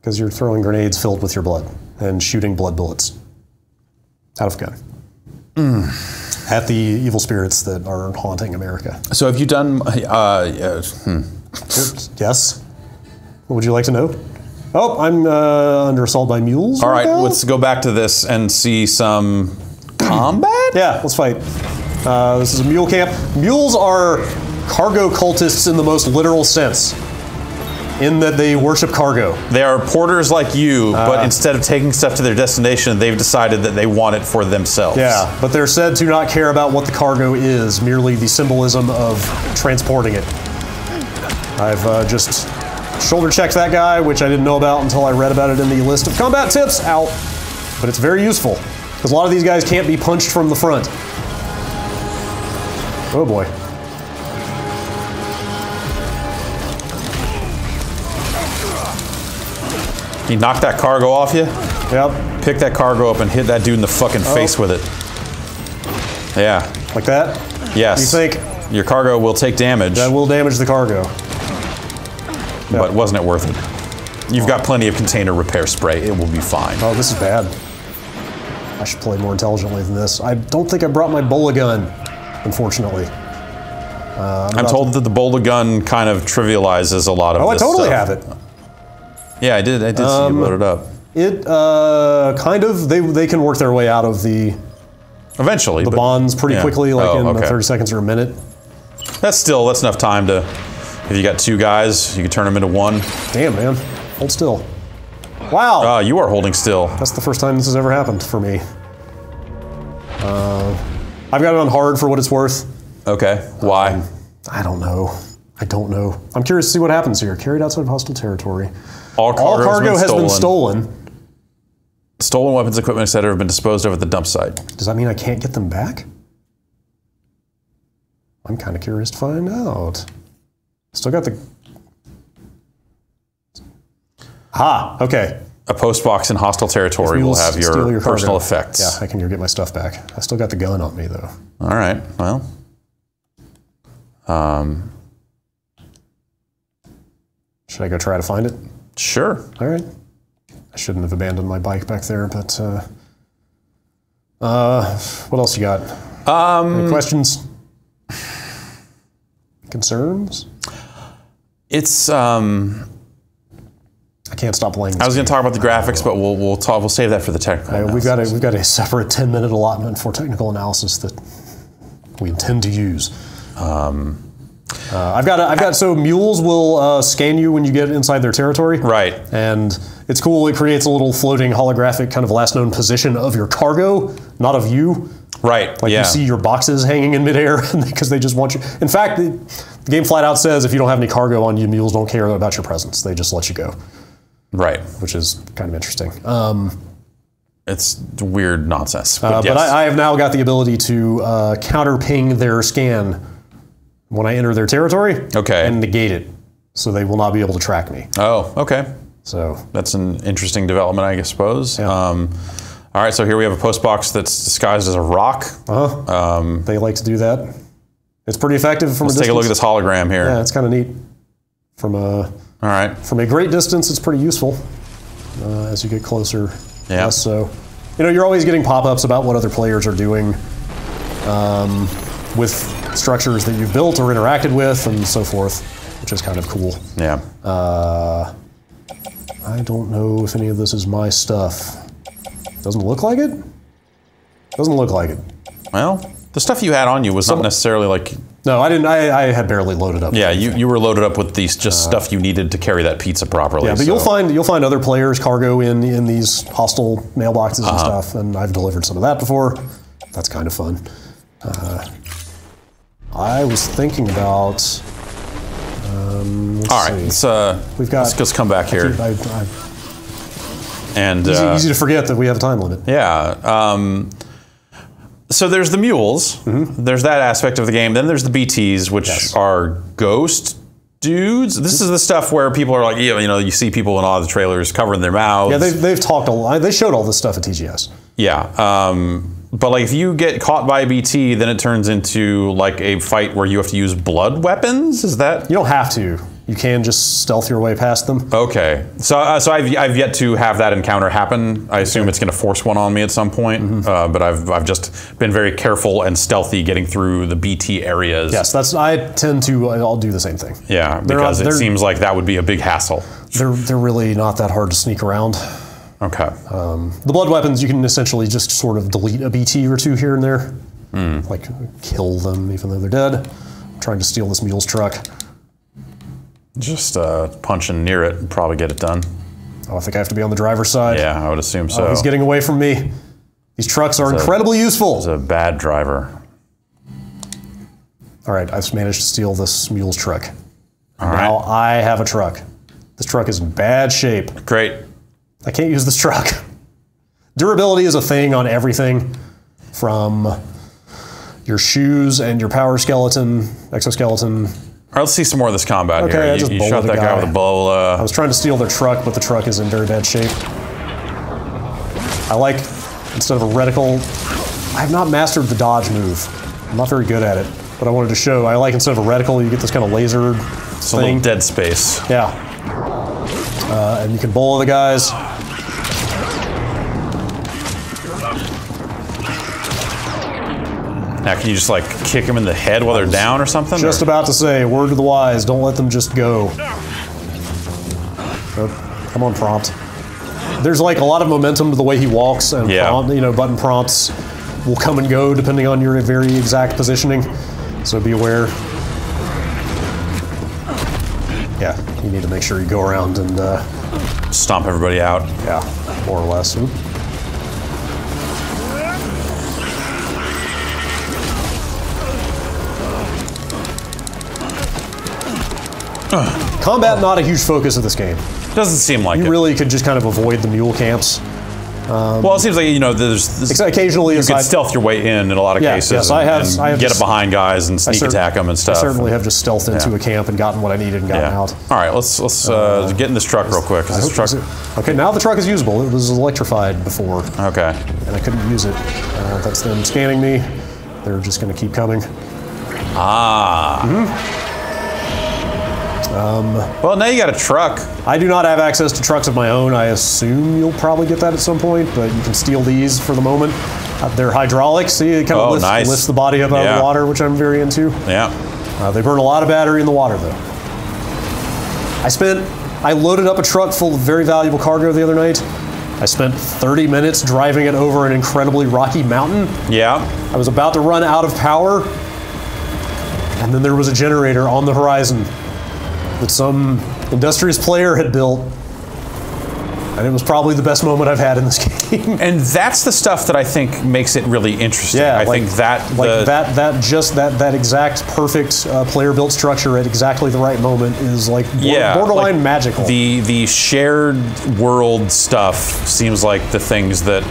Because you're throwing grenades filled with your blood and shooting blood bullets out of a gun. Mm. At the evil spirits that are haunting America. So have you done, uh, yeah, hmm. Yes. What would you like to know? Oh, I'm uh, under assault by mules. All right, right let's go back to this and see some combat? Yeah, let's fight. Uh, this is a mule camp. Mules are cargo cultists in the most literal sense, in that they worship cargo. They are porters like you, uh, but instead of taking stuff to their destination, they've decided that they want it for themselves. Yeah, but they're said to not care about what the cargo is, merely the symbolism of transporting it. I've uh, just shoulder checked that guy, which I didn't know about until I read about it in the list of combat tips. Ow. But it's very useful, because a lot of these guys can't be punched from the front. Oh boy. You knock that cargo off you? Yep. Pick that cargo up and hit that dude in the fucking oh. face with it. Yeah. Like that? Yes. You think? Your cargo will take damage. That will damage the cargo. Yep. But wasn't it worth it? You've got plenty of container repair spray. It will be fine. Oh, this is bad. I should play more intelligently than this. I don't think I brought my bola gun, unfortunately. Uh, I'm, I'm told that the bola gun kind of trivializes a lot of oh, this Oh, I totally stuff. have it. Yeah, I did. I did um, see you load it up. It uh, kind of they they can work their way out of the eventually the but, bonds pretty yeah. quickly, like oh, in okay. thirty seconds or a minute. That's still that's enough time to. If you got two guys, you can turn them into one. Damn, man, hold still. Wow. Uh, you are holding still. That's the first time this has ever happened for me. Uh, I've got it on hard for what it's worth. Okay. Why? Um, I don't know. I don't know. I'm curious to see what happens here. Carried outside of hostile territory. All cargo, All cargo has, been, has stolen. been stolen. Stolen weapons, equipment, et cetera have been disposed of at the dump site. Does that mean I can't get them back? I'm kind of curious to find out. Still got the... Ha! Okay. A post box in hostile territory will have your, your personal effects. Yeah, I can go get my stuff back. I still got the gun on me, though. All right. Well... Um... Should I go try to find it? Sure. All right. I shouldn't have abandoned my bike back there, but... Uh, uh, what else you got? Um, Any questions? Concerns? It's... Um, I can't stop playing this I was going to talk about the graphics, but we'll we'll, talk, we'll save that for the technical right, analysis. We've got, a, we've got a separate ten-minute allotment for technical analysis that we intend to use. Um... Uh, I've got, a, I've got. So mules will uh, scan you when you get inside their territory. Right. And it's cool. It creates a little floating holographic kind of last known position of your cargo, not of you. Right. Like yeah. you see your boxes hanging in midair because they just want you. In fact, the, the game flat out says if you don't have any cargo on you, mules don't care about your presence. They just let you go. Right. Which is kind of interesting. Um, it's weird nonsense. But, uh, yes. but I, I have now got the ability to uh, counter ping their scan when I enter their territory okay. and negate it, so they will not be able to track me. Oh, okay. So that's an interesting development, I suppose. Yeah. Um, all right, so here we have a post box that's disguised as a rock. Uh-huh. Um, they like to do that. It's pretty effective from a distance. Let's take a look at this hologram here. Yeah, it's kind of neat. From a all right. From a great distance, it's pretty useful. Uh, as you get closer, yeah. Less so, you know, you're always getting pop-ups about what other players are doing. Um, with structures that you've built or interacted with and so forth, which is kind of cool. Yeah. Uh, I don't know if any of this is my stuff. Doesn't look like it? Doesn't look like it. Well, the stuff you had on you was Some, not necessarily like... No, I didn't. I, I had barely loaded up. Yeah, you, you were loaded up with these just uh, stuff you needed to carry that pizza properly. Yeah, but so. you'll find you'll find other players' cargo in, in these hostile mailboxes uh-huh. and stuff, and I've delivered some of that before. That's kind of fun. Uh, I was thinking about. Um, let's All right, see. Let's, uh, We've got, let's just come back here. I keep, I, I, and easy, uh, easy to forget that we have a time limit. Yeah, um, So there's the mules. Mm-hmm. There's that aspect of the game. Then there's the B Ts, which yes. are ghost dudes. This is the stuff where people are like, you know, you see people in all the trailers covering their mouths. Yeah, they've, they've talked a lot. They showed all this stuff at T G S. Yeah. Um, but like if you get caught by a B T, then it turns into like a fight where you have to use blood weapons? Is that? You don't have to. You can just stealth your way past them. Okay. So uh, so I've, I've yet to have that encounter happen. I assume it's going to force one on me at some point. Mm-hmm. uh, but I've, I've just been very careful and stealthy getting through the B T areas. Yes, that's. I tend to, I'll do the same thing. Yeah, because not, it seems like that would be a big hassle. They're, they're really not that hard to sneak around. Okay. Um, the blood weapons, you can essentially just sort of delete a B T or two here and there. Mm. Like, kill them even though they're dead. I'm trying to steal this mule's truck. Just uh, punching near it and probably get it done. Oh, I think I have to be on the driver's side. Yeah, I would assume so. Oh, he's getting away from me. These trucks are it's incredibly a, useful. He's a bad driver. All right, I've managed to steal this mule's truck. All right. Now I have a truck. This truck is in bad shape. Great. I can't use this truck. Durability is a thing on everything from your shoes and your power skeleton, exoskeleton. All right, let's see some more of this combat okay, here. I you just you shot that guy. guy with a bowl. Uh... I was trying to steal their truck, but the truck is in very bad shape. I like, instead of a reticle, I have not mastered the dodge move. I'm not very good at it, but I wanted to show. I like, instead of a reticle, you get this kind of laser it's thing. A little dead space. Yeah. Uh, and you can bowl the guys. Now, can you just, like, kick them in the head while they're down or something? Just or? about to say, word to the wise, don't let them just go. Oh, I'm on prompt. There's, like, a lot of momentum to the way he walks, and, yeah. prompt, you know, button prompts will come and go depending on your very exact positioning, so be aware. Yeah, you need to make sure you go around and... Uh, stomp everybody out. Yeah, more or less. Oop. Combat, not a huge focus of this game. Doesn't seem like you it. You really could just kind of avoid the mule camps. Um, well, it seems like, you know, there's... This, occasionally... You aside, can stealth your way in in a lot of yeah, cases. Yes, and, I have... And I have get just, up behind guys and sneak attack them and stuff. I certainly have just stealthed into yeah. a camp and gotten what I needed and gotten yeah. out. All right, let's, let's uh, uh, get in this truck real quick. This truck, okay, now the truck is usable. It was electrified before. Okay. And I couldn't use it. Uh, that's them scanning me. They're just going to keep coming. Ah. Mm-hmm. Um, well, now you got a truck. I do not have access to trucks of my own. I assume you'll probably get that at some point, but you can steal these for the moment. Uh, they're hydraulic. See, it kind of oh, lifts, nice. lifts the body up out yeah. of the water, which I'm very into. Yeah. Uh, they burn a lot of battery in the water, though. I spent... I loaded up a truck full of very valuable cargo the other night. I spent thirty minutes driving it over an incredibly rocky mountain. Yeah. I was about to run out of power, and then there was a generator on the horizon that some industrious player had built, and it was probably the best moment I've had in this game. And that's the stuff that I think makes it really interesting. Yeah, I like, think that like the, that that just that that exact perfect uh, player-built structure at exactly the right moment is like border, yeah, borderline like magical. The the shared world stuff seems like the things that.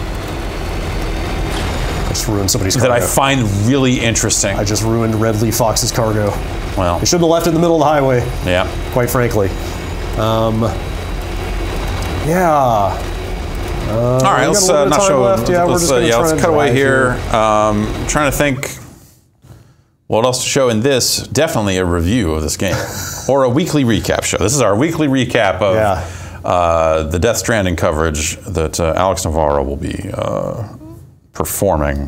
Just ruined somebody's cargo. That I find really interesting. I just ruined Red Lee Fox's cargo. Well, they shouldn't have left it in the middle of the highway. Yeah. Quite frankly. Um, yeah. Uh, All right. Let's uh, not show. Left. Yeah, let's, we're just uh, yeah, let's cut away here. Um, I'm trying to think what else to show in this. Definitely a review of this game or a weekly recap show. This is our weekly recap of yeah. uh, the Death Stranding coverage that uh, Alex Navarro will be. Uh, performing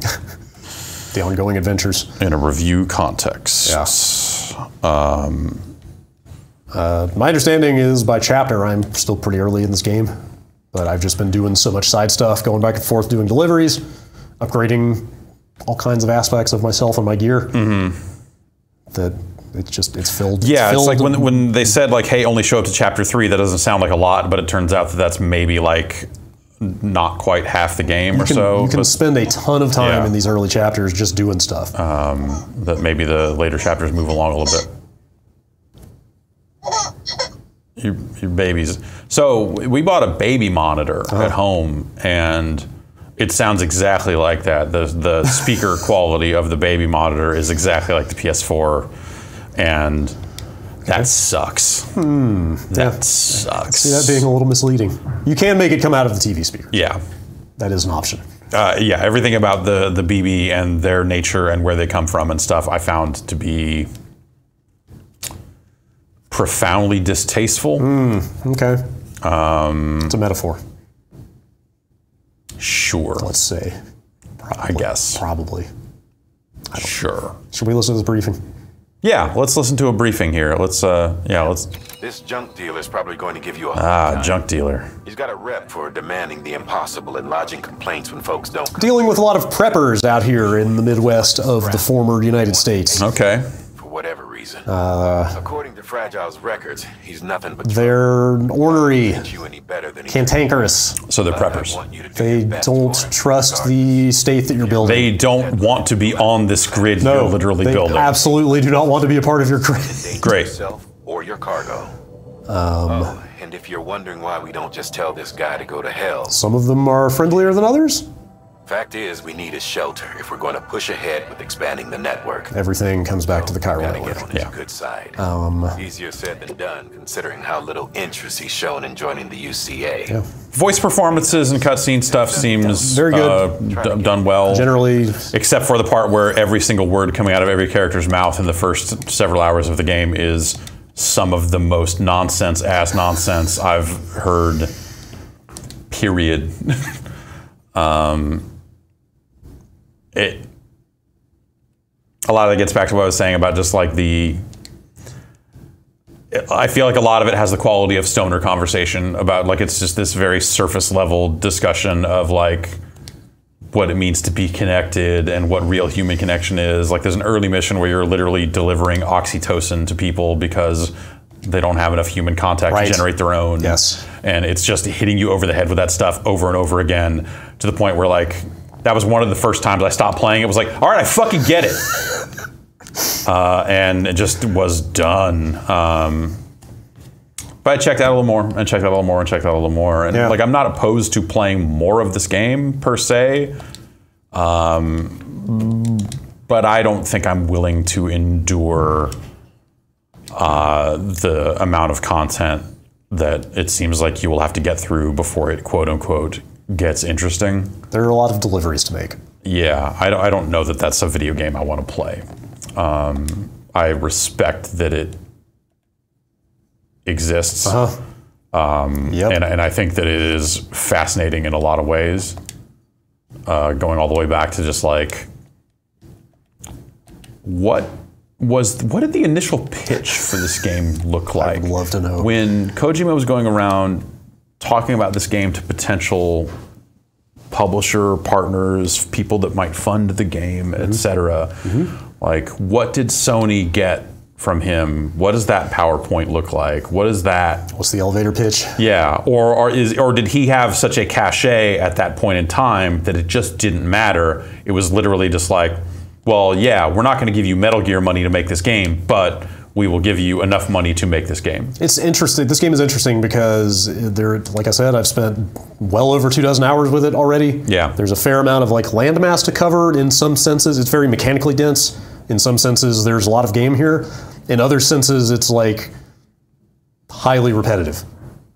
the ongoing adventures in a review context. Yes. Yeah. Um, uh, my understanding is by chapter, I'm still pretty early in this game, but I've just been doing so much side stuff, going back and forth, doing deliveries, upgrading all kinds of aspects of myself and my gear. Mm-hmm. That it's just it's filled. Yeah, it's, filled it's like when when they said like, hey, only show up to chapter three. That doesn't sound like a lot, but it turns out that that's maybe like. Not quite half the game you or can, so. You can but, spend a ton of time yeah. in these early chapters just doing stuff. Um, that maybe the later chapters move along a little bit. Your, your babies. So we bought a baby monitor oh. at home, and It sounds exactly like that. The the speaker quality of the baby monitor is exactly like the P S four, and that okay. sucks. Hmm. That yeah. sucks. See that being a little misleading. You can make it come out of the T V speaker. Yeah. That is an option. Uh, yeah, everything about the, the B B and their nature and where they come from and stuff I found to be profoundly distasteful. Mm, okay. Um, it's a metaphor. Sure. Let's say. Probably, I guess. Probably. I sure. Should we listen to the briefing? Yeah, let's listen to a briefing here. Let's, uh, yeah, let's. This junk dealer is probably going to give you a ah time. Junk dealer. He's got a rep for demanding the impossible and lodging complaints when folks don't. Dealing with a lot of preppers out here in the Midwest of the former United States. Okay. For whatever reason. Uh, According to Fragile's records, he's nothing but. They're ornery, cantankerous. So they're preppers. They don't trust the state that you're building. They don't want to be on this grid no, you're literally they building. Absolutely do not want to be a part of your grid. Great. Or your cargo. Um, oh, and if you're wondering why we don't just tell this guy to go to hell. Some of them are friendlier than others. Fact is, we need a shelter if we're going to push ahead with expanding the network. Everything comes back so to the Chiral network. Get on his yeah. good side. Um, Easier said than done, considering how little interest he's shown in joining the U C A. Yeah. Voice performances and cutscene stuff seems very good, uh, done well. Generally, except for the part where every single word coming out of every character's mouth in the first several hours of the game is some of the most nonsense ass nonsense I've heard, period. um, it a lot of it gets back to what I was saying about just like the, I feel like a lot of it has the quality of stoner conversation about like it's just this very surface level discussion of like what it means to be connected and what real human connection is. Like there's an early mission where you're literally delivering oxytocin to people because they don't have enough human contact right. to generate their own. Yes. And it's just hitting you over the head with that stuff over and over again to the point where like, that was one of the first times I stopped playing. It was like, all right, I fucking get it. uh, and it just was done. Um, but I checked out a little more and checked out a little more and checked out a little more. And yeah. like, I'm not opposed to playing more of this game per se, um, but I don't think I'm willing to endure uh, the amount of content that it seems like you will have to get through before it quote unquote gets interesting. There are a lot of deliveries to make. Yeah, I don't, I don't know that that's a video game I want to play. Um, I respect that it exists, uh-huh. um, yep. and, and I think that it is fascinating in a lot of ways, uh, going all the way back to just like, what was, what did the initial pitch for this game look like? I'd love to know. When Kojima was going around talking about this game to potential publisher, partners, people that might fund the game, mm-hmm. et cetera, mm-hmm. like what did Sony get from him? What does that PowerPoint look like? What is that? What's the elevator pitch? Yeah, or, or, is, or did he have such a cachet at that point in time that it just didn't matter? It was literally just like, well, yeah, we're not gonna give you Metal Gear money to make this game, but we will give you enough money to make this game. It's interesting, this game is interesting because there, like I said, I've spent well over two dozen hours with it already. Yeah. There's a fair amount of like landmass to cover in some senses. It's very mechanically dense. In some senses, there's a lot of game here. In other senses, it's like highly repetitive.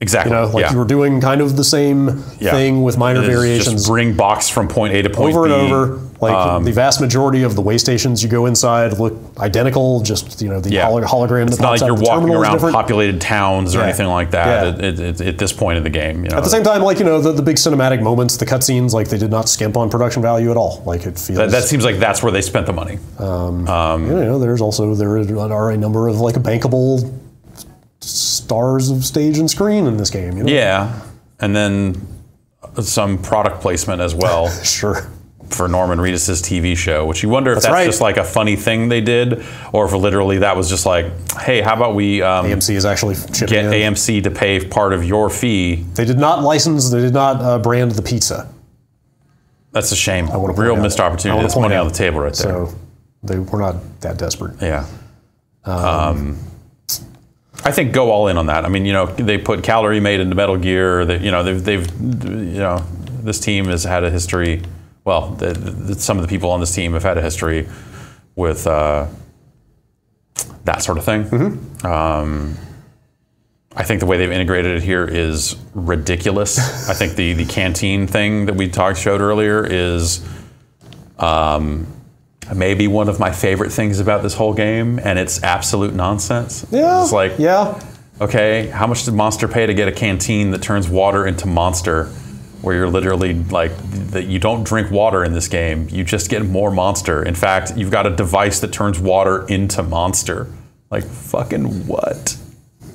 Exactly. You know, like yeah. you were doing kind of the same yeah. thing with minor variations. Just bring box from point A to point B. Over and over. Like um, the vast majority of the way stations you go inside look identical. Just you know the yeah. holo hologram. It's that not pops like you're walking around populated towns or yeah. anything like that. Yeah. At, at, at this point in the game, you know. At the same time, like you know the, the big cinematic moments, the cutscenes, like they did not skimp on production value at all. Like it feels that, that seems like that's where they spent the money. Um, um, you know, there's also there are a number of like bankable stars of stage and screen in this game. You know? Yeah, and then some product placement as well. Sure. For Norman Reedus' T V show, which you wonder if that's, that's right. just like a funny thing they did, or if literally that was just like, hey, how about we um, A M C is actually get in. A M C to pay part of your fee. They did not license, they did not uh, brand the pizza. That's a shame. I want to Real out. missed opportunity. That's money out. on the table right there. So they were not that desperate. Yeah. Um, um, I think go all in on that. I mean, you know, they put Calorie Mate into Metal Gear. They, you know, they've, they've, you know, this team has had a history, well, the, the, some of the people on this team have had a history with uh, that sort of thing. Mm-hmm. um, I think the way they've integrated it here is ridiculous. I think the, the canteen thing that we talked showed earlier is um, maybe one of my favorite things about this whole game, and it's absolute nonsense. Yeah, it's like, yeah. Okay, how much did Monster pay to get a canteen that turns water into Monster, where you're literally like, that you don't drink water in this game, you just get more Monster. In fact, you've got a device that turns water into Monster. Like, fucking what?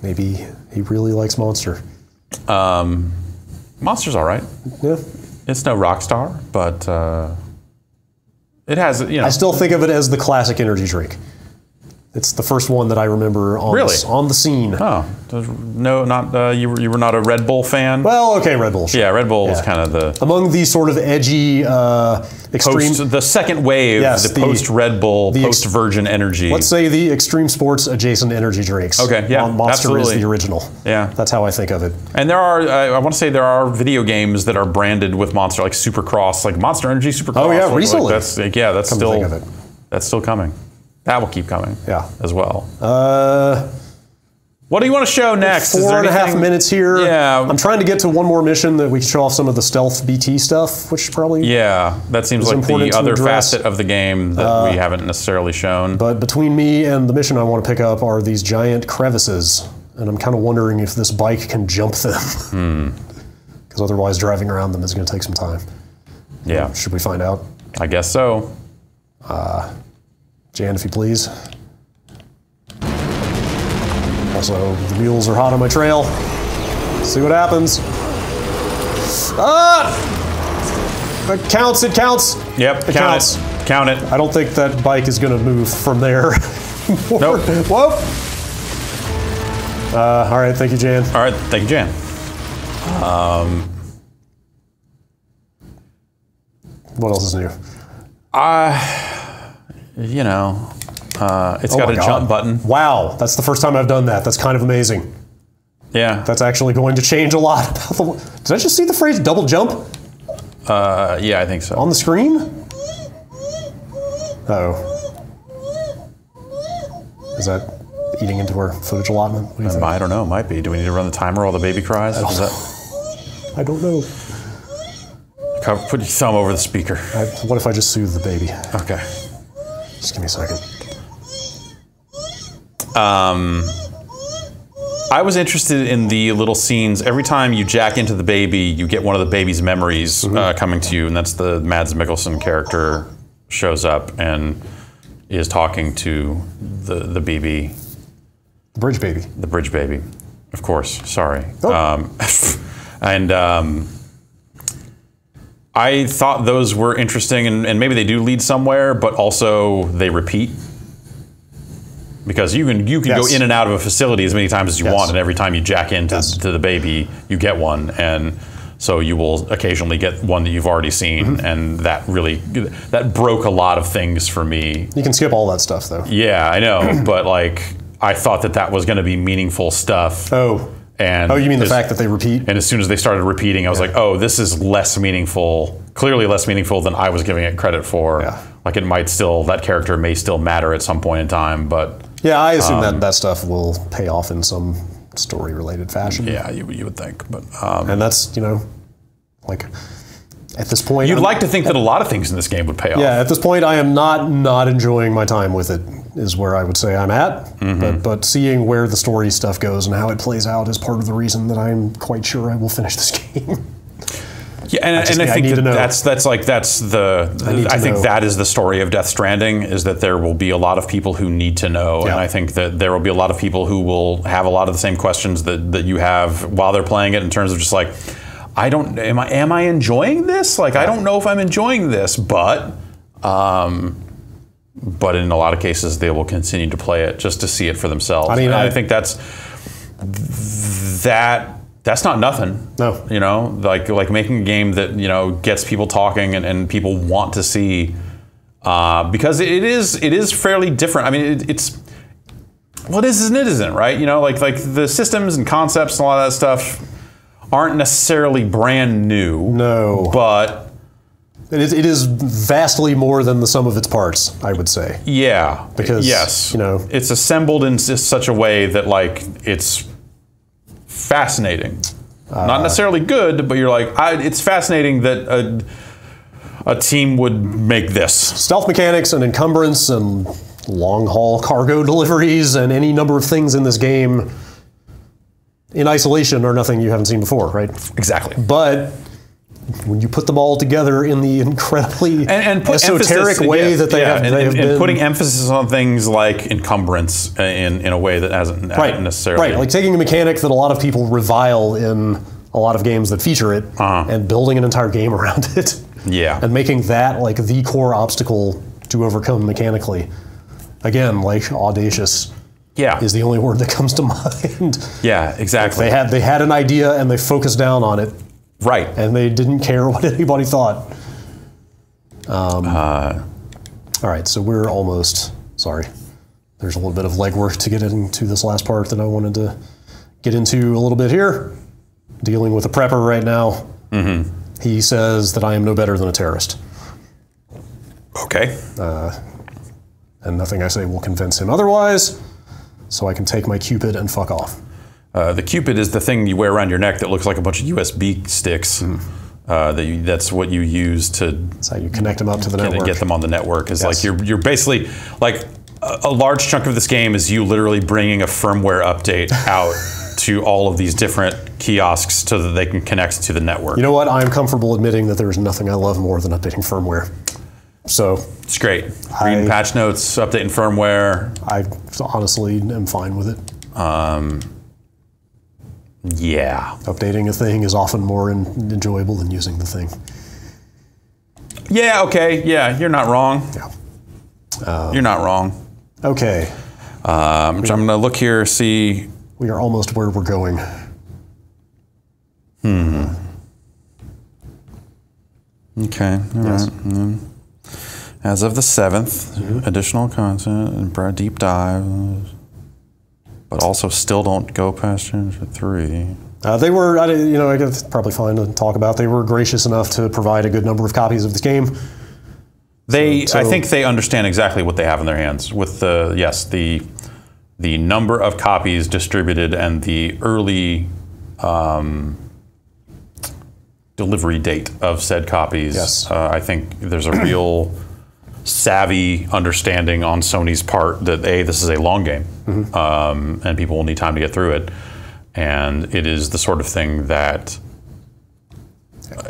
Maybe he really likes Monster. Um, Monster's all right. Yeah. It's no Rockstar, but uh, it has, you know. I still think of it as the classic energy drink. It's the first one that I remember on, really? the, on the scene. Oh, no, not uh, you, were, you were not a Red Bull fan? Well, okay, Red Bull. Sure. Yeah, Red Bull yeah. was kind of the... Among these sort of edgy, uh, extreme... Post, the second wave, yes, the, the post-Red Bull, post-Virgin Energy. Let's say the extreme sports adjacent energy drinks. Okay, yeah, Monster absolutely. is the original. Yeah. That's how I think of it. And there are, I, I want to say there are video games that are branded with Monster, like Supercross, like Monster Energy Supercross. Oh, yeah, like, recently. Like that's, like, yeah, that's still, of it. that's still coming. That will keep coming, yeah, as well. Uh, what do you want to show next? Four Is there and a half minutes here. Yeah, I'm trying to get to one more mission that we can show off some of the stealth B T stuff, which probably yeah, that seems like the other address. facet of the game that uh, we haven't necessarily shown. But between me and the mission I want to pick up are these giant crevices, and I'm kind of wondering if this bike can jump them, because mm. otherwise driving around them is going to take some time. Yeah, should we find out? I guess so. Uh, Jan, if you please. Also, the mules are hot on my trail. Let's see what happens. Ah! It counts, it counts. Yep, it count counts. It. Count it. I don't think that bike is gonna move from there. Nope. Whoa! Uh, all right, thank you, Jan. All right, thank you, Jan. Um, what else is new? Uh... You know, uh, it's oh got a God. jump button. Wow, that's the first time I've done that. That's kind of amazing. Yeah. That's actually going to change a lot. Did I just see the phrase double jump? Uh, yeah, I think so. On the screen? Uh-oh. Is that eating into our footage allotment? Um, I don't know, it might be. Do we need to run the timer while the baby cries? I don't, Is that... I don't know. Put your thumb over the speaker. I, what if I just soothe the baby? Okay. Just give me a second. Um, I was interested in the little scenes. Every time you jack into the baby, you get one of the baby's memories mm-hmm. uh, coming to you, and that's the Mads Mikkelsen character shows up and is talking to the the baby. The bridge baby. The bridge baby, of course. Sorry. Oh. Um, and. Um, I thought those were interesting, and, and maybe they do lead somewhere, but also they repeat. Because you can you can yes. go in and out of a facility as many times as you yes. want, and every time you jack into yes. to the baby, you get one, and so you will occasionally get one that you've already seen, mm-hmm. and that really, that broke a lot of things for me. You can skip all that stuff, though. Yeah, I know, but like, I thought that that was gonna be meaningful stuff. Oh. And oh, you mean the as, fact that they repeat? And as soon as they started repeating, I was yeah. like, oh, this is less meaningful, clearly less meaningful than I was giving it credit for. Yeah. Like it might still, that character may still matter at some point in time, but... Yeah, I assume um, that that stuff will pay off in some story-related fashion. Yeah, you, you would think, but... Um, and that's, you know, like... At this point... You'd I'm, like to think that a lot of things in this game would pay off. Yeah, at this point, I am not not enjoying my time with it, is where I would say I'm at. Mm-hmm. But, but seeing where the story stuff goes and how it plays out is part of the reason that I'm quite sure I will finish this game. Yeah, and I, just, and I, I think I that that's, that's like, that's the... the I, I think know. that is the story of Death Stranding, is that there will be a lot of people who need to know, yeah. and I think that there will be a lot of people who will have a lot of the same questions that, that you have while they're playing it in terms of just like, I don't, am I, am I enjoying this? Like, I don't know if I'm enjoying this, but, um, but in a lot of cases, they will continue to play it just to see it for themselves. I mean, I, I think that's, that, that's not nothing. No. You know, like, like making a game that, you know, gets people talking and, and people want to see, uh, because it is, it is fairly different. I mean, it, it's, well, it is and it isn't, right? You know, like, like the systems and concepts and a lot of that stuff aren't necessarily brand new. No. But it is, it is vastly more than the sum of its parts, I would say. Yeah. Because, yes. you know, it's assembled in such a way that, like, it's fascinating. Uh, Not necessarily good, but you're like, I, it's fascinating that a, a team would make this. Stealth mechanics and encumbrance and long-haul cargo deliveries and any number of things in this game in isolation are nothing you haven't seen before, right? Exactly. But when you put them all together in the incredibly and, and put esoteric emphasis, way yeah, that they, yeah, have, and, they have and, been. And putting emphasis on things like encumbrance in, in a way that hasn't right. necessarily... Right, like taking a mechanic that a lot of people revile in a lot of games that feature it uh-huh. and building an entire game around it. Yeah. And making that like the core obstacle to overcome mechanically. Again, like audacious. Yeah, is the only word that comes to mind. Yeah, exactly. Like they had they had an idea and they focused down on it. Right. And they didn't care what anybody thought. Um, uh, all right, so we're almost, sorry. There's a little bit of legwork to get into this last part that I wanted to get into a little bit here. Dealing with a prepper right now. Mm-hmm. He says that I am no better than a terrorist. Okay. Uh, and nothing I say will convince him otherwise. So I can take my Cupid and fuck off. Uh, the Cupid is the thing you wear around your neck that looks like a bunch of U S B sticks. Mm. Uh, that you, that's what you use to. That's how you connect them up to the network. Get them on the network is yes. like you're you're basically like a, a large chunk of this game is you literally bringing a firmware update out to all of these different kiosks so that they can connect to the network. You know what? I'm comfortable admitting that there is nothing I love more than updating firmware. So it's great. Reading I, patch notes, updating firmware. I honestly am fine with it. Um, yeah. Updating a thing is often more in, enjoyable than using the thing. Yeah, okay. Yeah, you're not wrong. Yeah. Um, you're not wrong. Okay. Um, we, so I'm going to look here, see. We are almost where we're going. Hmm. Okay. All yes. right. Mm. As of the seventh, mm-hmm. additional content and deep dive, but also still don't go past chapter three. Uh, they were, I, you know, I guess probably fine to talk about. They were gracious enough to provide a good number of copies of this game. They, so, so, I think, they understand exactly what they have in their hands. With the yes, the the number of copies distributed and the early um, delivery date of said copies. Yes, uh, I think there's a real savvy understanding on Sony's part that A, this is a long game, mm-hmm. um, and people will need time to get through it, and it is the sort of thing that,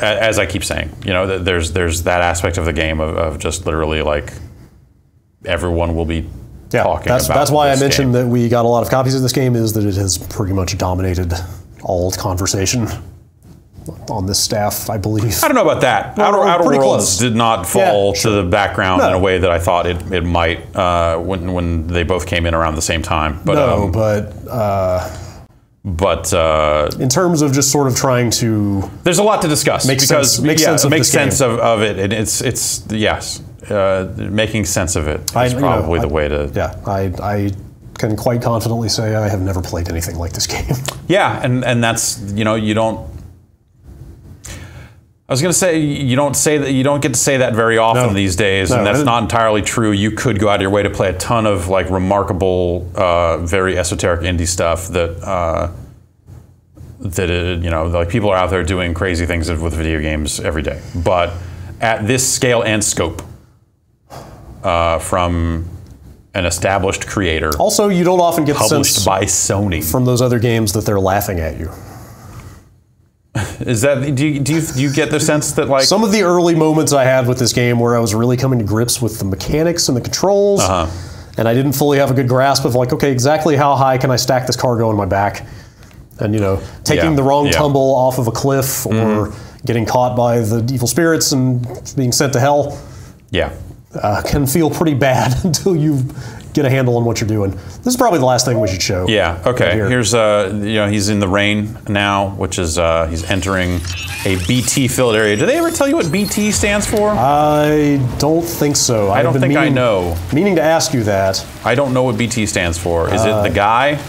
as I keep saying, you know, there's there's that aspect of the game of, of just literally like everyone will be yeah, talking that's, about. That's why this I mentioned game. That we got a lot of copies of this game is that it has pretty much dominated all conversation on this staff, I believe. I don't know about that. Well, Outer, Outer Worlds close. did not fall yeah, sure. to the background no. in a way that I thought it, it might uh, when, when they both came in around the same time. But, no, um, but... Uh, but... Uh, in terms of just sort of trying to... There's a lot to discuss. Make because, sense, make yeah, sense of make sense of, of it. And it's, it's yes, uh, making sense of it is I, probably you know, the I, way to... Yeah, I... I can quite confidently say I have never played anything like this game. Yeah, and, and that's, you know, you don't... I was going to say you don't say that you don't get to say that very often no. these days, no, and that's not entirely true. You could go out of your way to play a ton of like remarkable, uh, very esoteric indie stuff that uh, that it, you know, like people are out there doing crazy things with video games every day. But at this scale and scope, uh, from an established creator, also you don't often get the sense by Sony from those other games that they're laughing at you. Is that do you, do you do you get the sense that like some of the early moments I had with this game where I was really coming to grips with the mechanics and the controls, uh-huh. and I didn't fully have a good grasp of like okay exactly how high can I stack this cargo on my back, and you know taking yeah. the wrong yeah. tumble off of a cliff or mm-hmm. getting caught by the evil spirits and being sent to hell, yeah, uh, can feel pretty bad until you've. Get a handle on what you're doing. This is probably the last thing we should show. Yeah. Okay. Right here. Here's uh, you know, he's in the rain now, which is uh, he's entering a B T filled area. Did they ever tell you what B T stands for? I don't think so. I I've don't been think meaning, I know. Meaning to ask you that. I don't know what B T stands for. Is uh, it the guy?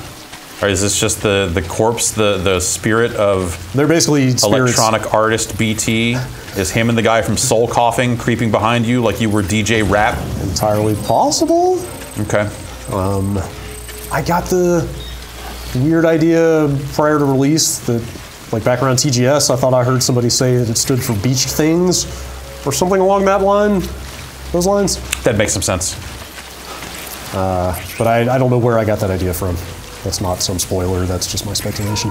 Or is this just the the corpse, the the spirit of? They're basically electronic spirits. Artist B T is him and the guy from Soul Coughing creeping behind you like you were D J Rap. Entirely possible. Okay. Um, I got the weird idea prior to release that, like back around T G S, I thought I heard somebody say that it stood for beach things, or something along that line. Those lines. That makes some sense. Uh, but I, I don't know where I got that idea from. That's not some spoiler, that's just my speculation.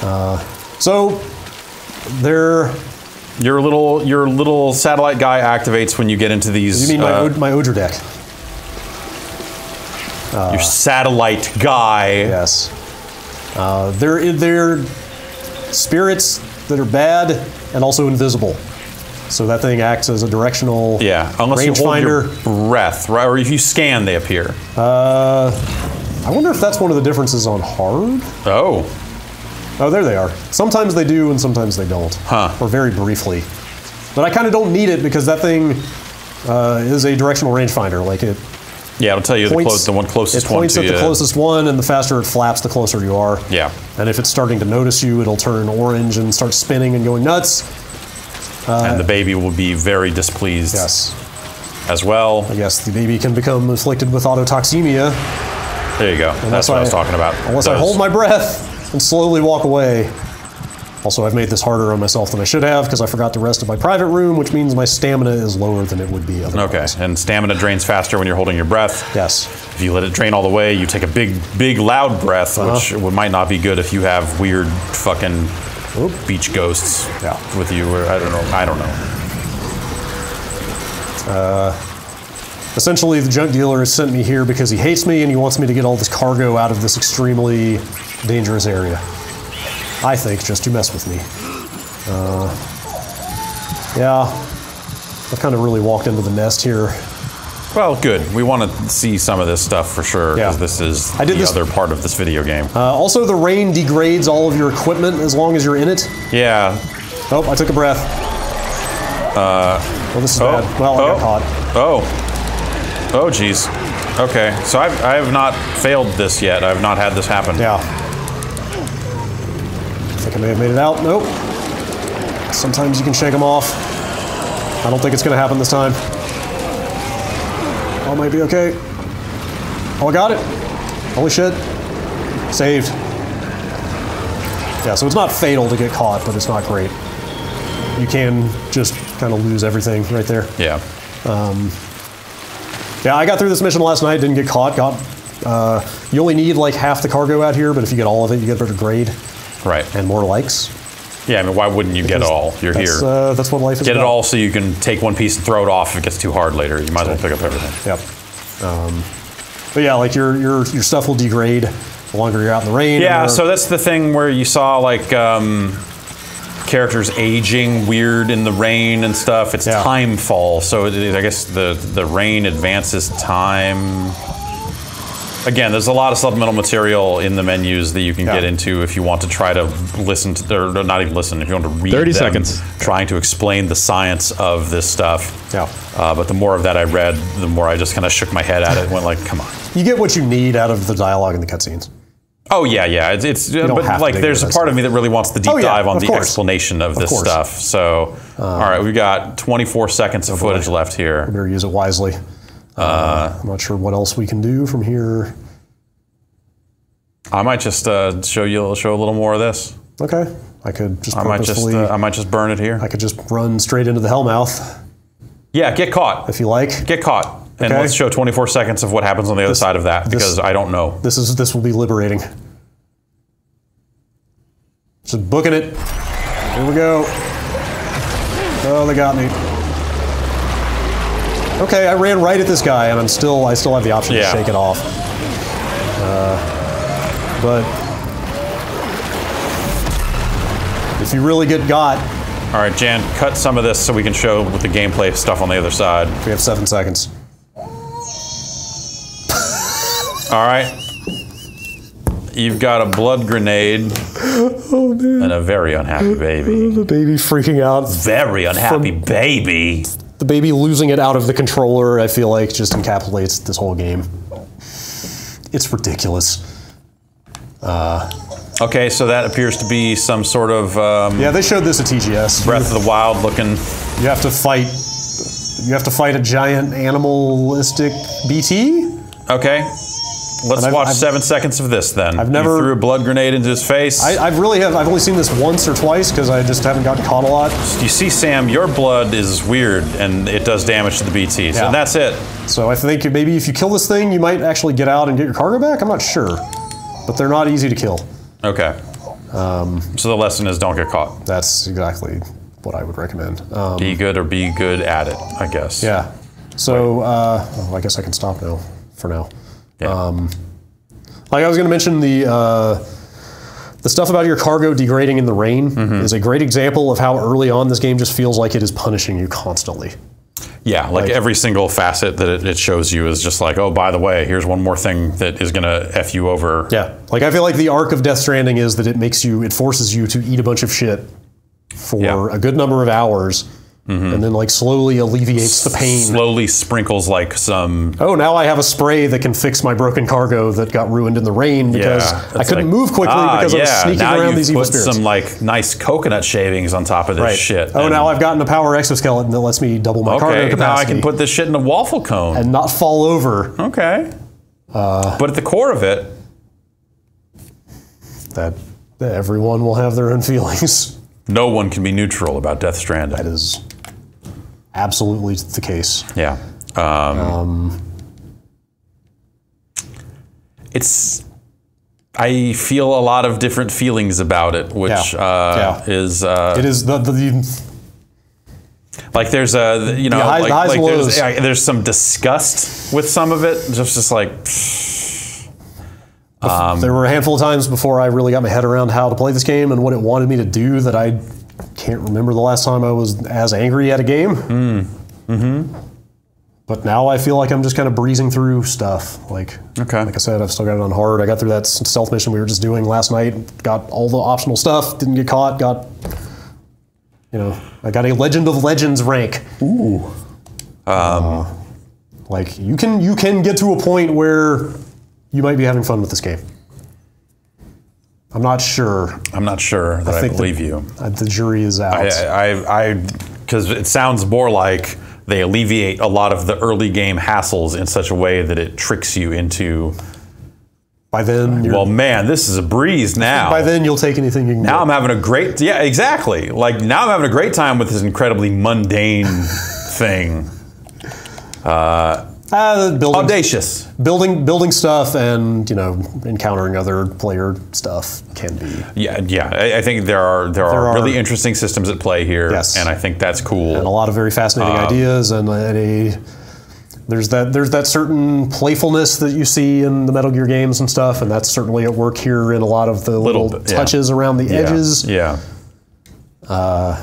Uh, so, they're... Your little, your little satellite guy activates when you get into these... You mean uh, my, my Odra deck? Uh, your satellite guy. Yes. Uh, they're, they're spirits that are bad and also invisible. So that thing acts as a directional yeah, unless range you hold finder. Your breath, right? Or if you scan, they appear. Uh... I wonder if that's one of the differences on hard? Oh. Oh, there they are. Sometimes they do and sometimes they don't. Huh. Or very briefly. But I kind of don't need it because that thing uh, is a directional rangefinder. Like it Yeah, it'll tell you points, the, close, the one closest one to you. It points at you. The closest one, and the faster it flaps, the closer you are. Yeah. And if it's starting to notice you, it'll turn orange and start spinning and going nuts. Uh, and the baby will be very displeased. Yes. As well. I guess the baby can become afflicted with autotoxemia. There you go. Unless That's what I, I was talking about. Unless Those. I hold my breath and slowly walk away. Also, I've made this harder on myself than I should have because I forgot to rest in my private room, which means my stamina is lower than it would be otherwise. Okay, and stamina drains faster when you're holding your breath. Yes. If you let it drain all the way, you take a big, big, loud breath, uh-huh. which might not be good if you have weird fucking Oop. beach ghosts yeah. with you. Or I don't know. I don't know. Uh... Essentially, the junk dealer has sent me here because he hates me and he wants me to get all this cargo out of this extremely dangerous area. I think, just to mess with me. Uh, yeah, I've kind of really walked into the nest here. Well, good. We want to see some of this stuff for sure, because yeah. this is I did the this, other part of this video game. Uh, also, the rain degrades all of your equipment as long as you're in it. Yeah. Oh, I took a breath. Uh, well, this is oh, bad. Well, oh, I got caught. Oh. Oh, geez. Okay, so I've, I have not failed this yet. I have not had this happen. Yeah. I think I may have made it out. Nope. Sometimes you can shake them off. I don't think it's going to happen this time. Oh, might be okay. Oh, I got it. Holy shit. Saved. Yeah, so it's not fatal to get caught, but it's not great. You can just kind of lose everything right there. Yeah. Um... Yeah, I got through this mission last night, didn't get caught, got... Uh, you only need like half the cargo out here, but if you get all of it, you get a better grade. Right. And more likes. Yeah, I mean, why wouldn't you because get all? You're that's, here. Uh, that's what life is Get about. It all so you can take one piece and throw it off if it gets too hard later. You might as well pick up everything. Yep. Um, but yeah, like your, your, your stuff will degrade the longer you're out in the rain. Yeah, so that's the thing where you saw like... Um, characters aging weird in the rain and stuff. It's yeah. time fall, so it, I guess the, the rain advances time. Again, there's a lot of supplemental material in the menus that you can yeah. get into if you want to try to listen to, or not even listen, if you want to read thirty them, seconds. Trying to explain the science of this stuff. Yeah. Uh, but the more of that I read, the more I just kind of shook my head at it and went like, come on. You get what you need out of the dialogue and the cutscenes. Oh yeah, yeah. It's, it's but like there's a part of me that really wants the deep oh, yeah, dive on the course. explanation of, of this course. stuff. So, um, all right, we've got twenty-four seconds of footage boy. left here. We better use it wisely. Uh, uh, I'm not sure what else we can do from here. I might just uh, show you show a little more of this. Okay, I could just. I might just. Uh, I might just burn it here. I could just run straight into the Hellmouth. Yeah, get caught if you like. Get caught. And okay. let's show twenty-four seconds of what happens on the other this, side of that, because this, I don't know. This is this will be liberating. Just booking it. Here we go. Oh, they got me. Okay, I ran right at this guy, and I'm still I still have the option yeah. to shake it off. Uh, but if you really get got. All right, Jan, cut some of this so we can show with the gameplay stuff on the other side. We have seven seconds. All right, you've got a blood grenade oh, man. and a very unhappy baby. The baby freaking out. Very unhappy From baby. The baby losing it out of the controller, I feel like, just encapsulates this whole game. It's ridiculous. Uh, okay, so that appears to be some sort of... Um, yeah, they showed this at T G S. Breath of the Wild looking... You have to fight... You have to fight a giant animalistic B T? Okay. Let's I've, watch I've, seven seconds of this then. I've never... You threw a blood grenade into his face. I I've really have... I've only seen this once or twice because I just haven't gotten caught a lot. You see, Sam, your blood is weird and it does damage to the B Ts. Yeah. And that's it. So I think maybe if you kill this thing, you might actually get out and get your cargo back? I'm not sure. But they're not easy to kill. Okay. Um, so the lesson is don't get caught. That's exactly what I would recommend. Um, be good or be good at it, I guess. Yeah. So uh, well, I guess I can stop now, for now. Yeah. Um, like I was going to mention, the uh, the stuff about your cargo degrading in the rain mm-hmm. is a great example of how early on this game just feels like it is punishing you constantly. Yeah, like, like every single facet that it, it shows you is just like, oh, by the way, here's one more thing that is going to F you over. Yeah, like I feel like the arc of Death Stranding is that it makes you, it forces you to eat a bunch of shit for yeah. a good number of hours. Mm-hmm. And then like slowly alleviates the pain. Slowly sprinkles like some... Oh, now I have a spray that can fix my broken cargo that got ruined in the rain because yeah, I couldn't like, move quickly ah, because yeah, I was sneaking now around these evil spirits. Now you've put some like nice coconut shavings on top of this right. shit. Oh, now I've gotten a power exoskeleton that lets me double my okay, cargo capacity. Now I can put this shit in a waffle cone. And not fall over. Okay. Uh, but at the core of it... That, that everyone will have their own feelings. No one can be neutral about Death Stranding. That is... absolutely the case. Yeah. Um, um, it's... I feel a lot of different feelings about it, which yeah, uh, yeah. is... Uh, it is the... the, the like there's a, you know, the high, like, the highs like and there's, lows. there's some disgust with some of it. Just, just like... Um, there were a handful of times before I really got my head around how to play this game and what it wanted me to do that I... can't remember the last time I was as angry at a game. Mm. Mm-hmm. But now I feel like I'm just kind of breezing through stuff. Like, okay. like I said, I've still got it on hard. I got through that stealth mission we were just doing last night. Got all the optional stuff. Didn't get caught. Got, you know, I got a Legend of Legends rank. Ooh. Um. Uh, like you can you can get to a point where you might be having fun with this game. I'm not sure. I'm not sure that I, think I believe the, you. Uh, the jury is out. I, because it sounds more like they alleviate a lot of the early game hassles in such a way that it tricks you into. By then, you're, well, man, this is a breeze now. By then, you'll take anything you can. Now get. I'm having a great. Yeah, exactly. Like now I'm having a great time with this incredibly mundane thing. Uh, Uh, building, Audacious. Building, building stuff and, you know, encountering other player stuff can be. Yeah, yeah. I, I think there are there, there are, are really interesting systems at play here, yes. and I think that's cool. And a lot of very fascinating um, ideas, and, and a, there's that there's that certain playfulness that you see in the Metal Gear games and stuff, and that's certainly at work here in a lot of the little, little bit, touches yeah. around the yeah. edges. Yeah. Uh,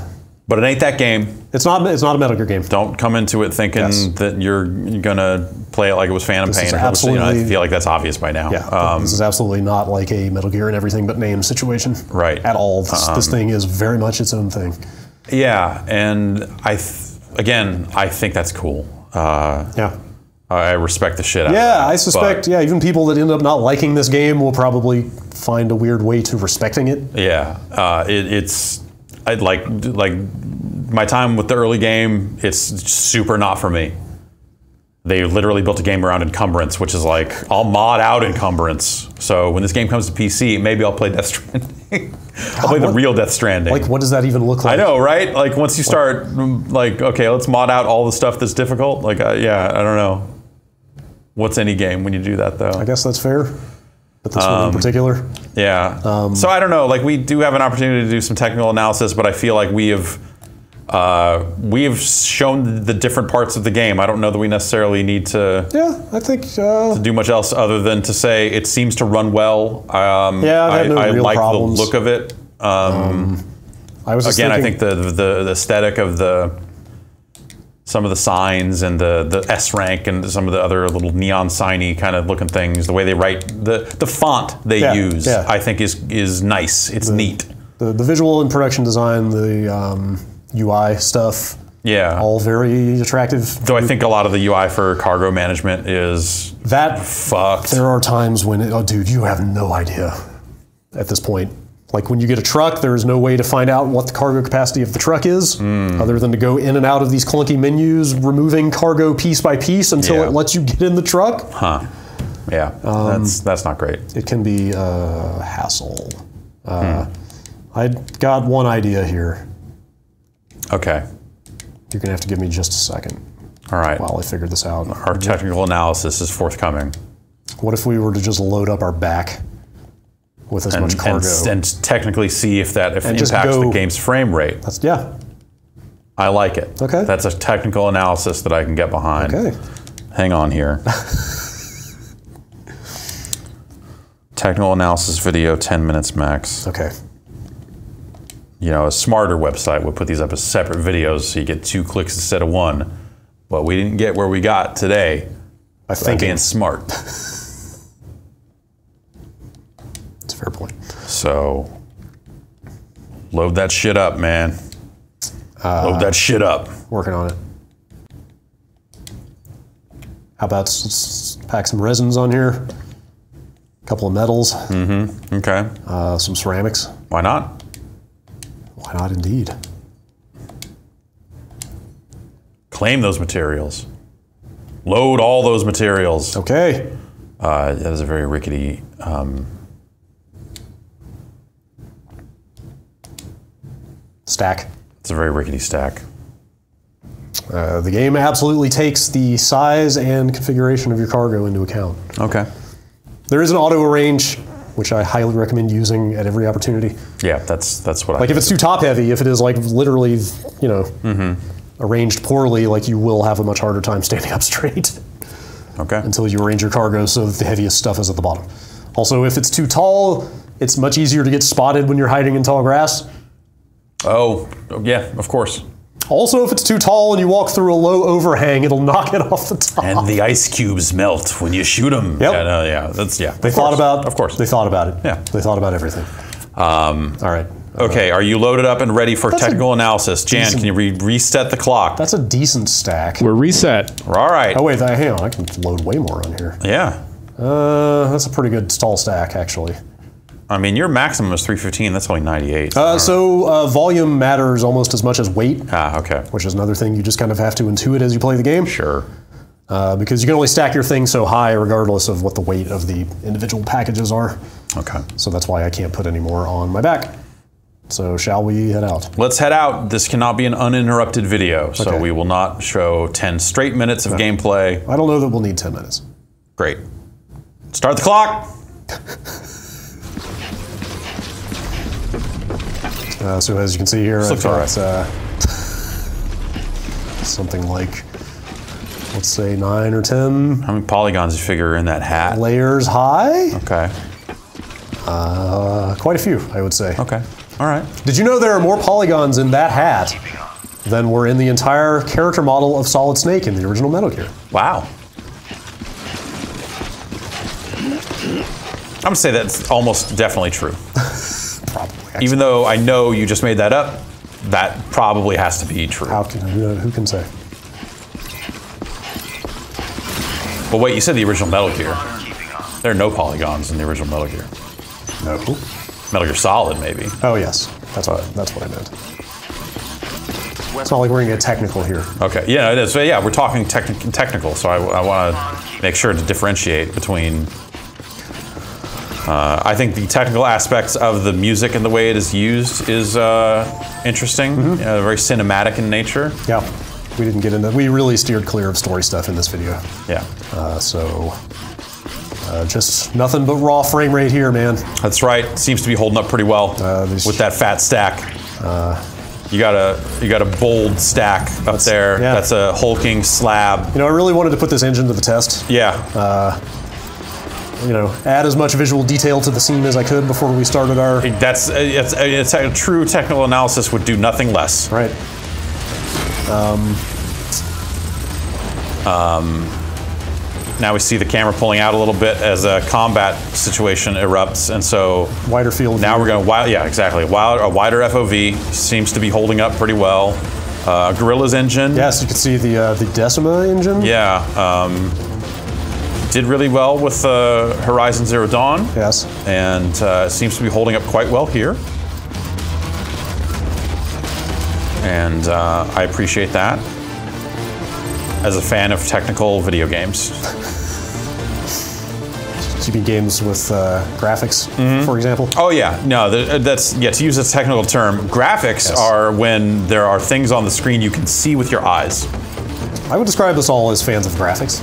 But it ain't that game. It's not. It's not a Metal Gear game. Don't come into it thinking yes. that you're gonna play it like it was Phantom this Pain. Is or absolutely, you know, I feel like that's obvious by now. Yeah, um, this is absolutely not like a Metal Gear and everything but name situation. Right. At all. This, um, this thing is very much its own thing. Yeah, and I, th again, I think that's cool. Uh, yeah. I respect the shit out yeah, of that. Yeah, I suspect, yeah, even people that end up not liking this game will probably find a weird way to respecting it. Yeah, uh, it, it's. I'd like like my time with the early game. It's super not for me. They literally built a game around encumbrance, which is like I'll mod out encumbrance. So when this game comes to P C, maybe I'll play Death Stranding. I'll play the real Death Stranding. Like, what does that even look like? I know, right? Like once you start, like okay, let's mod out all the stuff that's difficult. Like uh, yeah, I don't know. What's any game when you do that though? I guess that's fair. But this um, one in particular? Yeah. Um, so I don't know, like we do have an opportunity to do some technical analysis, but I feel like we have uh, we have shown the different parts of the game. I don't know that we necessarily need to yeah, I think uh, to do much else other than to say it seems to run well. Um, yeah, I've had no I, I real like problems. the look of it. Um, um, I was again, thinking, I think the, the the aesthetic of the some of the signs and the, the S rank and some of the other little neon signy kind of looking things, the way they write, the, the font they yeah, use, yeah. I think is is nice. It's the, neat. The, the visual and production design, the um, U I stuff, yeah, all very attractive. Though I think a lot of the U I for cargo management is that fucked. There are times when, it, oh dude, you have no idea. at this point. Like when you get a truck, there is no way to find out what the cargo capacity of the truck is, mm. other than to go in and out of these clunky menus, removing cargo piece by piece until yeah. it lets you get in the truck. Huh. Yeah, um, that's that's not great. It can be a hassle. Uh, hmm. I got one idea here. Okay. You're gonna have to give me just a second. All right. While I figure this out. Our technical analysis is forthcoming. What if we were to just load up our back with as and, much cargo? And, and technically see if that if it impacts the game's frame rate. That's, yeah. I like it. Okay. That's a technical analysis that I can get behind. Okay. Hang on here. Technical analysis video, ten minutes max. Okay. You know, a smarter website would put these up as separate videos so you get two clicks instead of one. But we didn't get where we got today. I think being smart. It's a fair point. So, load that shit up, man. Uh, load that shit up. Working on it. How about let's pack some resins on here? A couple of metals. Mm-hmm. Okay. Uh, some ceramics. Why not? Why not, indeed. Claim those materials. Load all those materials. Okay. Uh, that is a very rickety. Um, stack. It's a very rickety stack. Uh, the game absolutely takes the size and configuration of your cargo into account. Okay. There is an auto arrange, which I highly recommend using at every opportunity. Yeah, that's that's what I. Like if it's too top heavy, if it is like literally, you know. Mm-hmm. Arranged poorly, like you will have a much harder time standing up straight. Okay. Until you arrange your cargo so that the heaviest stuff is at the bottom. Also, if it's too tall, it's much easier to get spotted when you're hiding in tall grass. Oh, yeah, of course. Also, if it's too tall and you walk through a low overhang, it'll knock it off the top. And the ice cubes melt when you shoot them. Yep. Yeah, no, yeah, that's yeah. They thought about. Of course. They thought about it. Yeah. They thought about everything. Um, All right. Okay, are you loaded up and ready for that's technical analysis? Jan, decent, can you re reset the clock? That's a decent stack. We're reset. All right. Oh, wait, hang on. I can load way more on here. Yeah. Uh, that's a pretty good tall stack, actually. I mean, your maximum is three fifteen. That's only ninety-eight. So, uh, so uh, volume matters almost as much as weight. Ah, okay. Which is another thing you just kind of have to intuit as you play the game. Sure. Uh, because you can only stack your thing so high regardless of what the weight of the individual packages are. Okay. So that's why I can't put any more on my back. So shall we head out? Let's head out. This cannot be an uninterrupted video, so okay. we will not show ten straight minutes of no. gameplay. I don't know that we'll need ten minutes. Great. Start the clock! uh, so as you can see here, I've got right. uh, something like, let's say nine or ten. How many polygons do you figure in that hat? Layers high? Okay. Uh, quite a few, I would say. Okay. All right. Did you know there are more polygons in that hat than were in the entire character model of Solid Snake in the original Metal Gear? Wow. I'm gonna say that's almost definitely true. Probably. Actually. Even though I know you just made that up, that probably has to be true. How can, who, who can say? But wait, you said the original Metal Gear. There are no polygons in the original Metal Gear. No. Metal Gear Solid, maybe. Oh yes, that's what that's what I meant. It's not like we're gonna get technical here. Okay, yeah, it is. So yeah, we're talking technical, technical. So I, I want to make sure to differentiate between. Uh, I think the technical aspects of the music and the way it is used is uh, interesting, mm-hmm. uh, very cinematic in nature. Yeah, we didn't get into. We really steered clear of story stuff in this video. Yeah. Uh, so. Uh, just nothing but raw frame rate here, man. That's right. Seems to be holding up pretty well uh, with that fat stack. Uh, you got a you got a bold stack up that's, there. Yeah. That's a hulking slab. You know, I really wanted to put this engine to the test. Yeah. Uh, you know, add as much visual detail to the scene as I could before we started our. That's it's, it's a true technical analysis would do nothing less. Right. Um. Um. Now we see the camera pulling out a little bit as a combat situation erupts, and so wider field. Now we're going to, yeah, exactly. Wider, a wider F O V seems to be holding up pretty well. Uh, Gorilla's engine. Yes, you can see the uh, the Decima engine. Yeah. Um, did really well with uh, Horizon Zero Dawn. Yes. And uh, seems to be holding up quite well here. And uh, I appreciate that as a fan of technical video games. You mean games with uh, graphics, mm-hmm. for example? Oh, yeah. No, th that's, yeah, to use a technical term, graphics yes. are when there are things on the screen you can see with your eyes. I would describe us all as fans of graphics.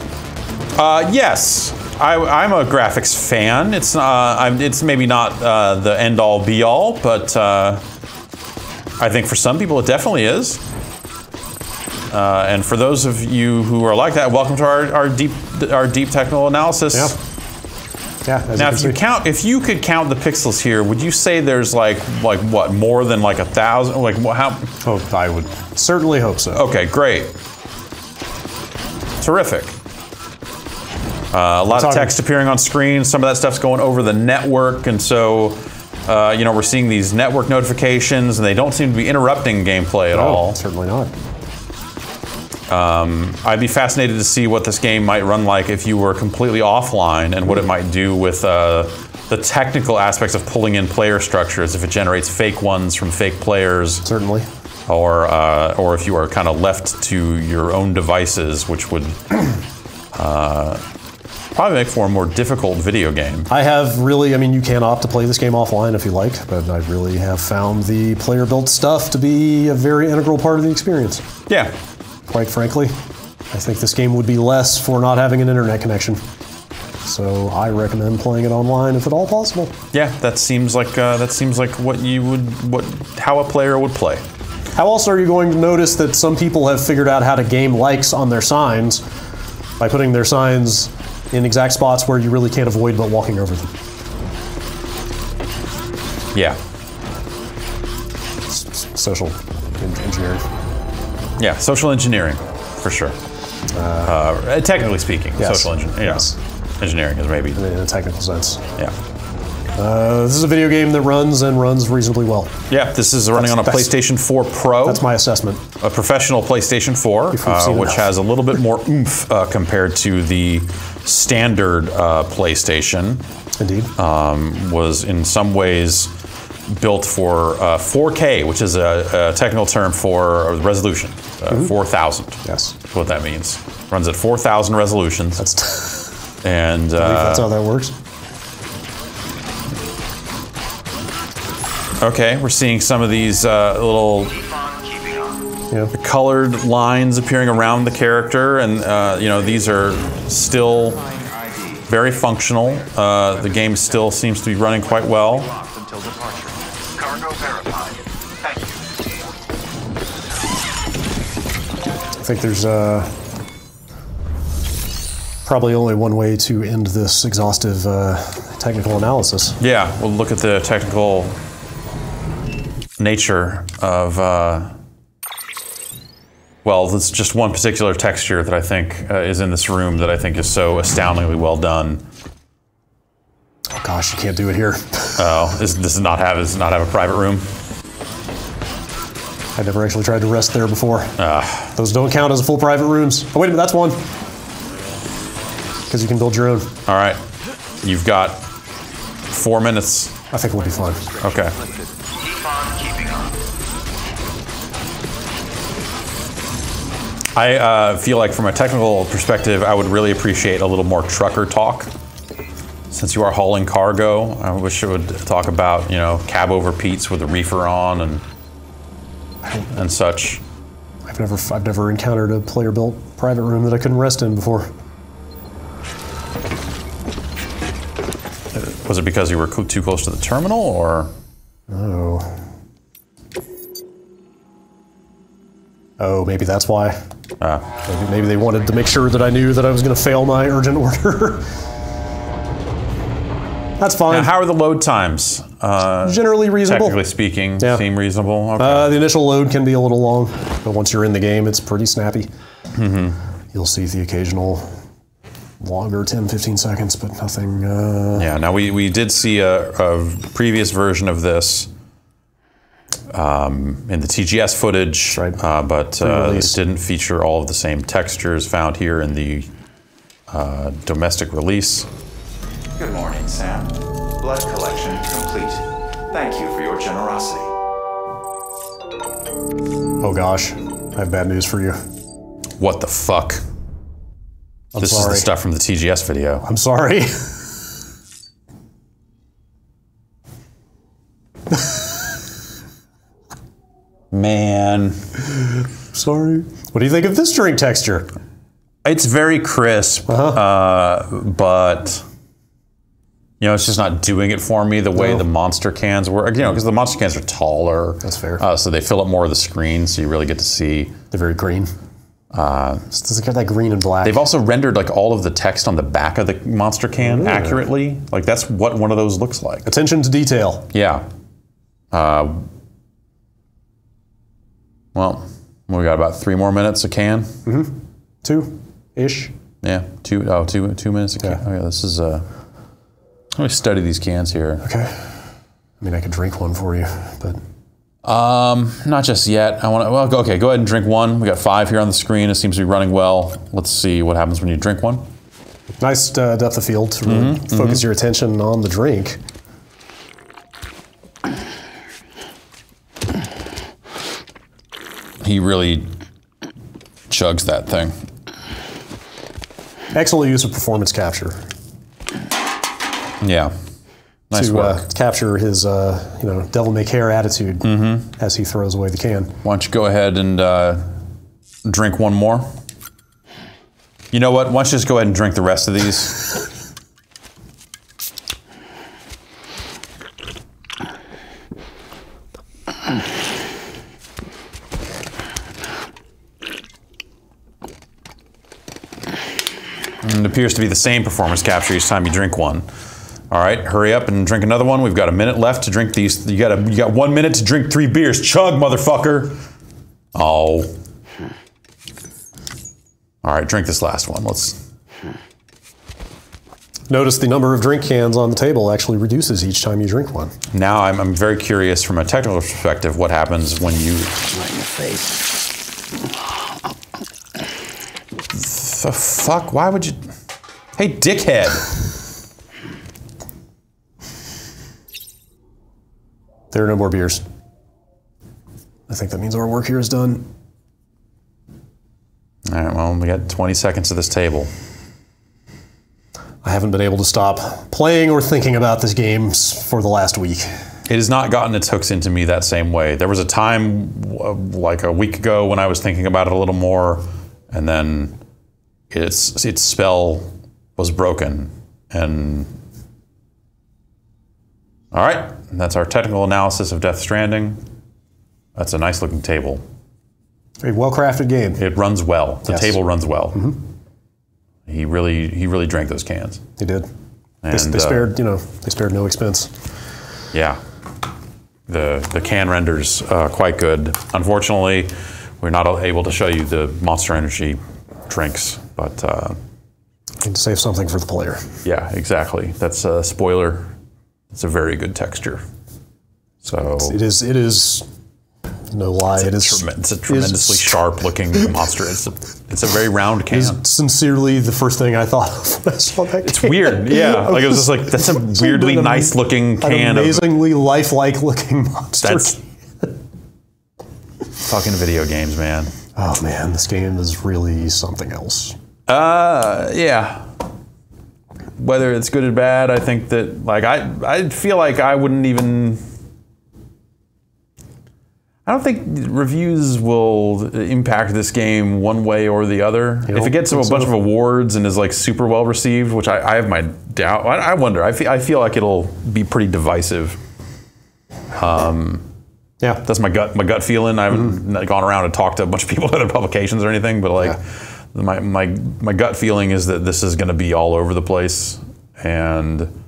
Uh, yes. I, I'm a graphics fan. It's, uh, I'm, it's maybe not uh, the end-all, be-all, but uh, I think for some people it definitely is. Uh, and for those of you who are like that, welcome to our, our, deep, our deep technical analysis. Yep. Yeah, now, you if you see. count, if you could count the pixels here, would you say there's like, like what, more than like a thousand? Like how? Oh, I would certainly hope so. Okay, great, terrific. Uh, a lot of text appearing on screen. Some of that stuff's going over the network, and so uh, you know we're seeing these network notifications, and they don't seem to be interrupting gameplay at no, all. Certainly not. Um, I'd be fascinated to see what this game might run like if you were completely offline and what it might do with uh, the technical aspects of pulling in player structures, if it generates fake ones from fake players. Certainly. Or, uh, or if you are kind of left to your own devices, which would uh, probably make for a more difficult video game. I have really, I mean, you can opt to play this game offline if you like, but I really have found the player-built stuff to be a very integral part of the experience. Yeah. Quite frankly, I think this game would be less for not having an internet connection. So I recommend playing it online if at all possible. Yeah, that seems like uh, that seems like what you would what how a player would play. How else are you going to notice that some people have figured out how to game likes on their signs by putting their signs in exact spots where you really can't avoid but walking over them? Yeah. S- social engineering. Yeah, social engineering, for sure. Uh, uh, technically speaking, yes, social engineering. Yes. Engineering is maybe. In a technical sense. Yeah. Uh, this is a video game that runs and runs reasonably well. Yeah, this is running that's, on a PlayStation four Pro. That's my assessment. A professional PlayStation four, uh, which enough. has a little bit more oomph uh, compared to the standard uh, PlayStation. Indeed. Um, was in some ways built for uh, four K, which is a, a technical term for resolution, uh, mm-hmm. four thousand. Yes, that's what that means. Runs at four thousand resolutions. That's and uh, I believe that's how that works. Okay, we're seeing some of these uh, little yeah. colored lines appearing around the character, and uh, you know these are still very functional. Uh, the game still seems to be running quite well. I think there's uh, probably only one way to end this exhaustive uh, technical analysis. Yeah, we'll look at the technical nature of, uh, well, there's just one particular texture that I think uh, is in this room that I think is so astoundingly well done. Oh gosh, you can't do it here. Oh, this does not have, does not have a private room. I never actually tried to rest there before. Uh, Those don't count as full private rooms. Oh, wait a minute, that's one. Because you can build your own. All right. You've got four minutes. I think we'll be fine. Okay. I uh, feel like from a technical perspective, I would really appreciate a little more trucker talk. Since you are hauling cargo, I wish it would talk about, you know, cab over Pete's with a reefer on and and such. I've never, I've never encountered a player-built private room that I couldn't rest in before. Was it because you were too close to the terminal, or? Oh. Oh, maybe that's why. Ah. Maybe, maybe they wanted to make sure that I knew that I was going to fail my urgent order. That's fine. Now, how are the load times? Uh, Generally reasonable. Technically speaking, yeah. seem reasonable. Okay. Uh, the initial load can be a little long, but once you're in the game, it's pretty snappy. Mm-hmm. You'll see the occasional longer ten, fifteen seconds, but nothing... Uh... Yeah, now we, we did see a, a previous version of this um, in the T G S footage, right. uh, but uh, this didn't feature all of the same textures found here in the uh, domestic release. Good morning, Sam. Blood collection complete. Thank you for your generosity. Oh gosh, I have bad news for you. What the fuck? I'm this sorry. Is the stuff from the T G S video. I'm sorry. Man. Sorry. What do you think of this drink texture? It's very crisp, uh-huh. uh, but you know, it's just not doing it for me the way no. the Monster cans were. You know, because the Monster cans are taller. That's fair. Uh, so they fill up more of the screen, so you really get to see. They're very green. Uh, so does it get that green and black? They've also rendered like all of the text on the back of the Monster can Ooh. accurately. Like that's what one of those looks like. Attention to detail. Yeah. Uh, well, we got about three more minutes a can. Mm-hmm. Two-ish. Yeah. Two. Oh, two. Two minutes a can. Yeah. Okay. This is. Uh, let me study these cans here. Okay. I mean, I could drink one for you, but. Um, not just yet. I want to, well, okay, go ahead and drink one. We got five here on the screen. It seems to be running well. Let's see what happens when you drink one. Nice uh, depth of field to really mm-hmm, focus mm-hmm. your attention on the drink. He really chugs that thing. Excellent use of performance capture. Yeah. Nice to work. Uh, capture his, uh, you know, devil-may-care attitude mm-hmm. as he throws away the can. Why don't you go ahead and uh, drink one more? You know what? Why don't you just go ahead and drink the rest of these? And it appears to be the same performance capture each time you drink one. All right, hurry up and drink another one. We've got a minute left to drink these. You got a, you got one minute to drink three beers. Chug, motherfucker. Oh. All right, drink this last one. Let's. Notice the number of drink cans on the table actually reduces each time you drink one. Now I'm, I'm very curious from a technical perspective what happens when you. Right in your face. The fuck? Why would you? Hey, dickhead. There are no more beers. I think that means our work here is done. All right, well, we got twenty seconds to this table. I haven't been able to stop playing or thinking about this game for the last week. It has not gotten its hooks into me that same way. There was a time like a week ago when I was thinking about it a little more, and then its, its spell was broken. And all right. And that's our technical analysis of Death Stranding. That's a nice looking table. A well-crafted game. It runs well. The yes. table runs well. Mm-hmm. He really, he really drank those cans. He did. And, they, they spared, uh, you know, they spared no expense. Yeah. The the can renders uh, quite good. Unfortunately, we're not able to show you the Monster Energy drinks, but uh, you can save something for the player. Yeah, exactly. That's a spoiler. It's a very good texture. So it's, it is. It is. No lie. It is. It's a tremendously is, sharp-looking monster. It's a, it's a very round can. It's sincerely the first thing I thought of when I saw that. It's can. Weird. Yeah. Like it was just like that's a weirdly nice-looking can. An amazingly of, lifelike-looking monster. That's fucking video games, man. Oh man, this game is really something else. Uh, yeah. Whether it's good or bad, I think that, like, I I feel like I wouldn't even, I don't think reviews will impact this game one way or the other. If it gets a bunch of awards and is, like, super well received, which I, I have my doubt, I, I wonder, I feel, I feel like it'll be pretty divisive. Um, yeah. That's my gut, my gut feeling. I haven't mm-hmm. gone around and talked to a bunch of people at other publications or anything, but, like, yeah. My, my my gut feeling is that this is going to be all over the place, and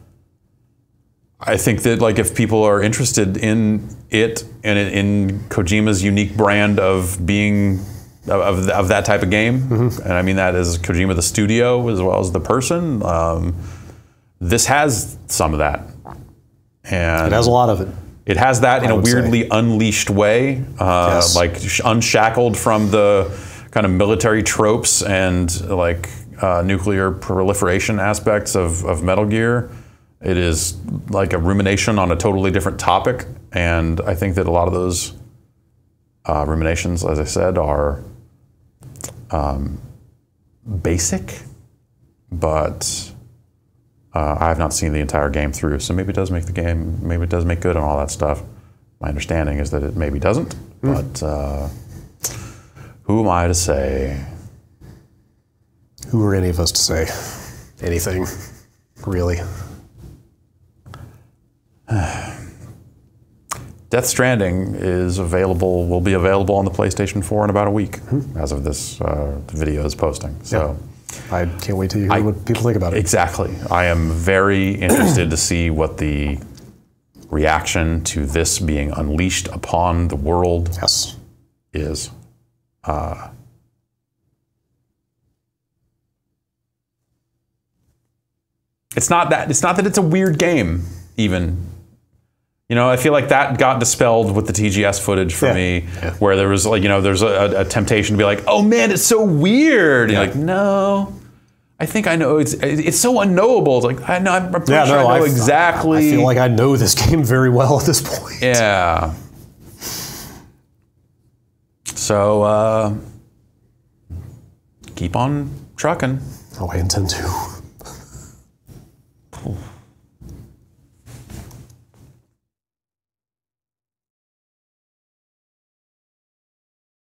I think that like if people are interested in it and in Kojima's unique brand of being of of that type of game, mm-hmm. and I mean that as Kojima the studio as well as the person, um, this has some of that, and it has a lot of it. It has that I in a weirdly say. unleashed way, uh, yes. like unshackled from the kind of military tropes and like uh, nuclear proliferation aspects of, of Metal Gear. It is like a rumination on a totally different topic, and I think that a lot of those uh, ruminations, as I said, are um, basic, but uh, I have not seen the entire game through, so maybe it does make the game, maybe it does make good on all that stuff. My understanding is that it maybe doesn't, mm. but uh, who am I to say? Who are any of us to say anything, really? Death Stranding is available, will be available on the PlayStation four in about a week, mm-hmm. as of this uh, video's posting. So yeah. I can't wait to hear I, what people think about it. Exactly. I am very interested to see what the reaction to this being unleashed upon the world yes. is. Uh, it's not that. It's not that it's a weird game, even. You know, I feel like that got dispelled with the T G S footage for yeah. me, yeah. where there was like, you know, there's a, a temptation to be like, oh man, it's so weird. And yeah. you're like, no, I think I know. It's it's so unknowable. It's like I know. I'm pretty yeah, sure no, I know I, exactly. I, I feel like I know this game very well at this point. Yeah. So uh, keep on trucking. Oh, I intend to.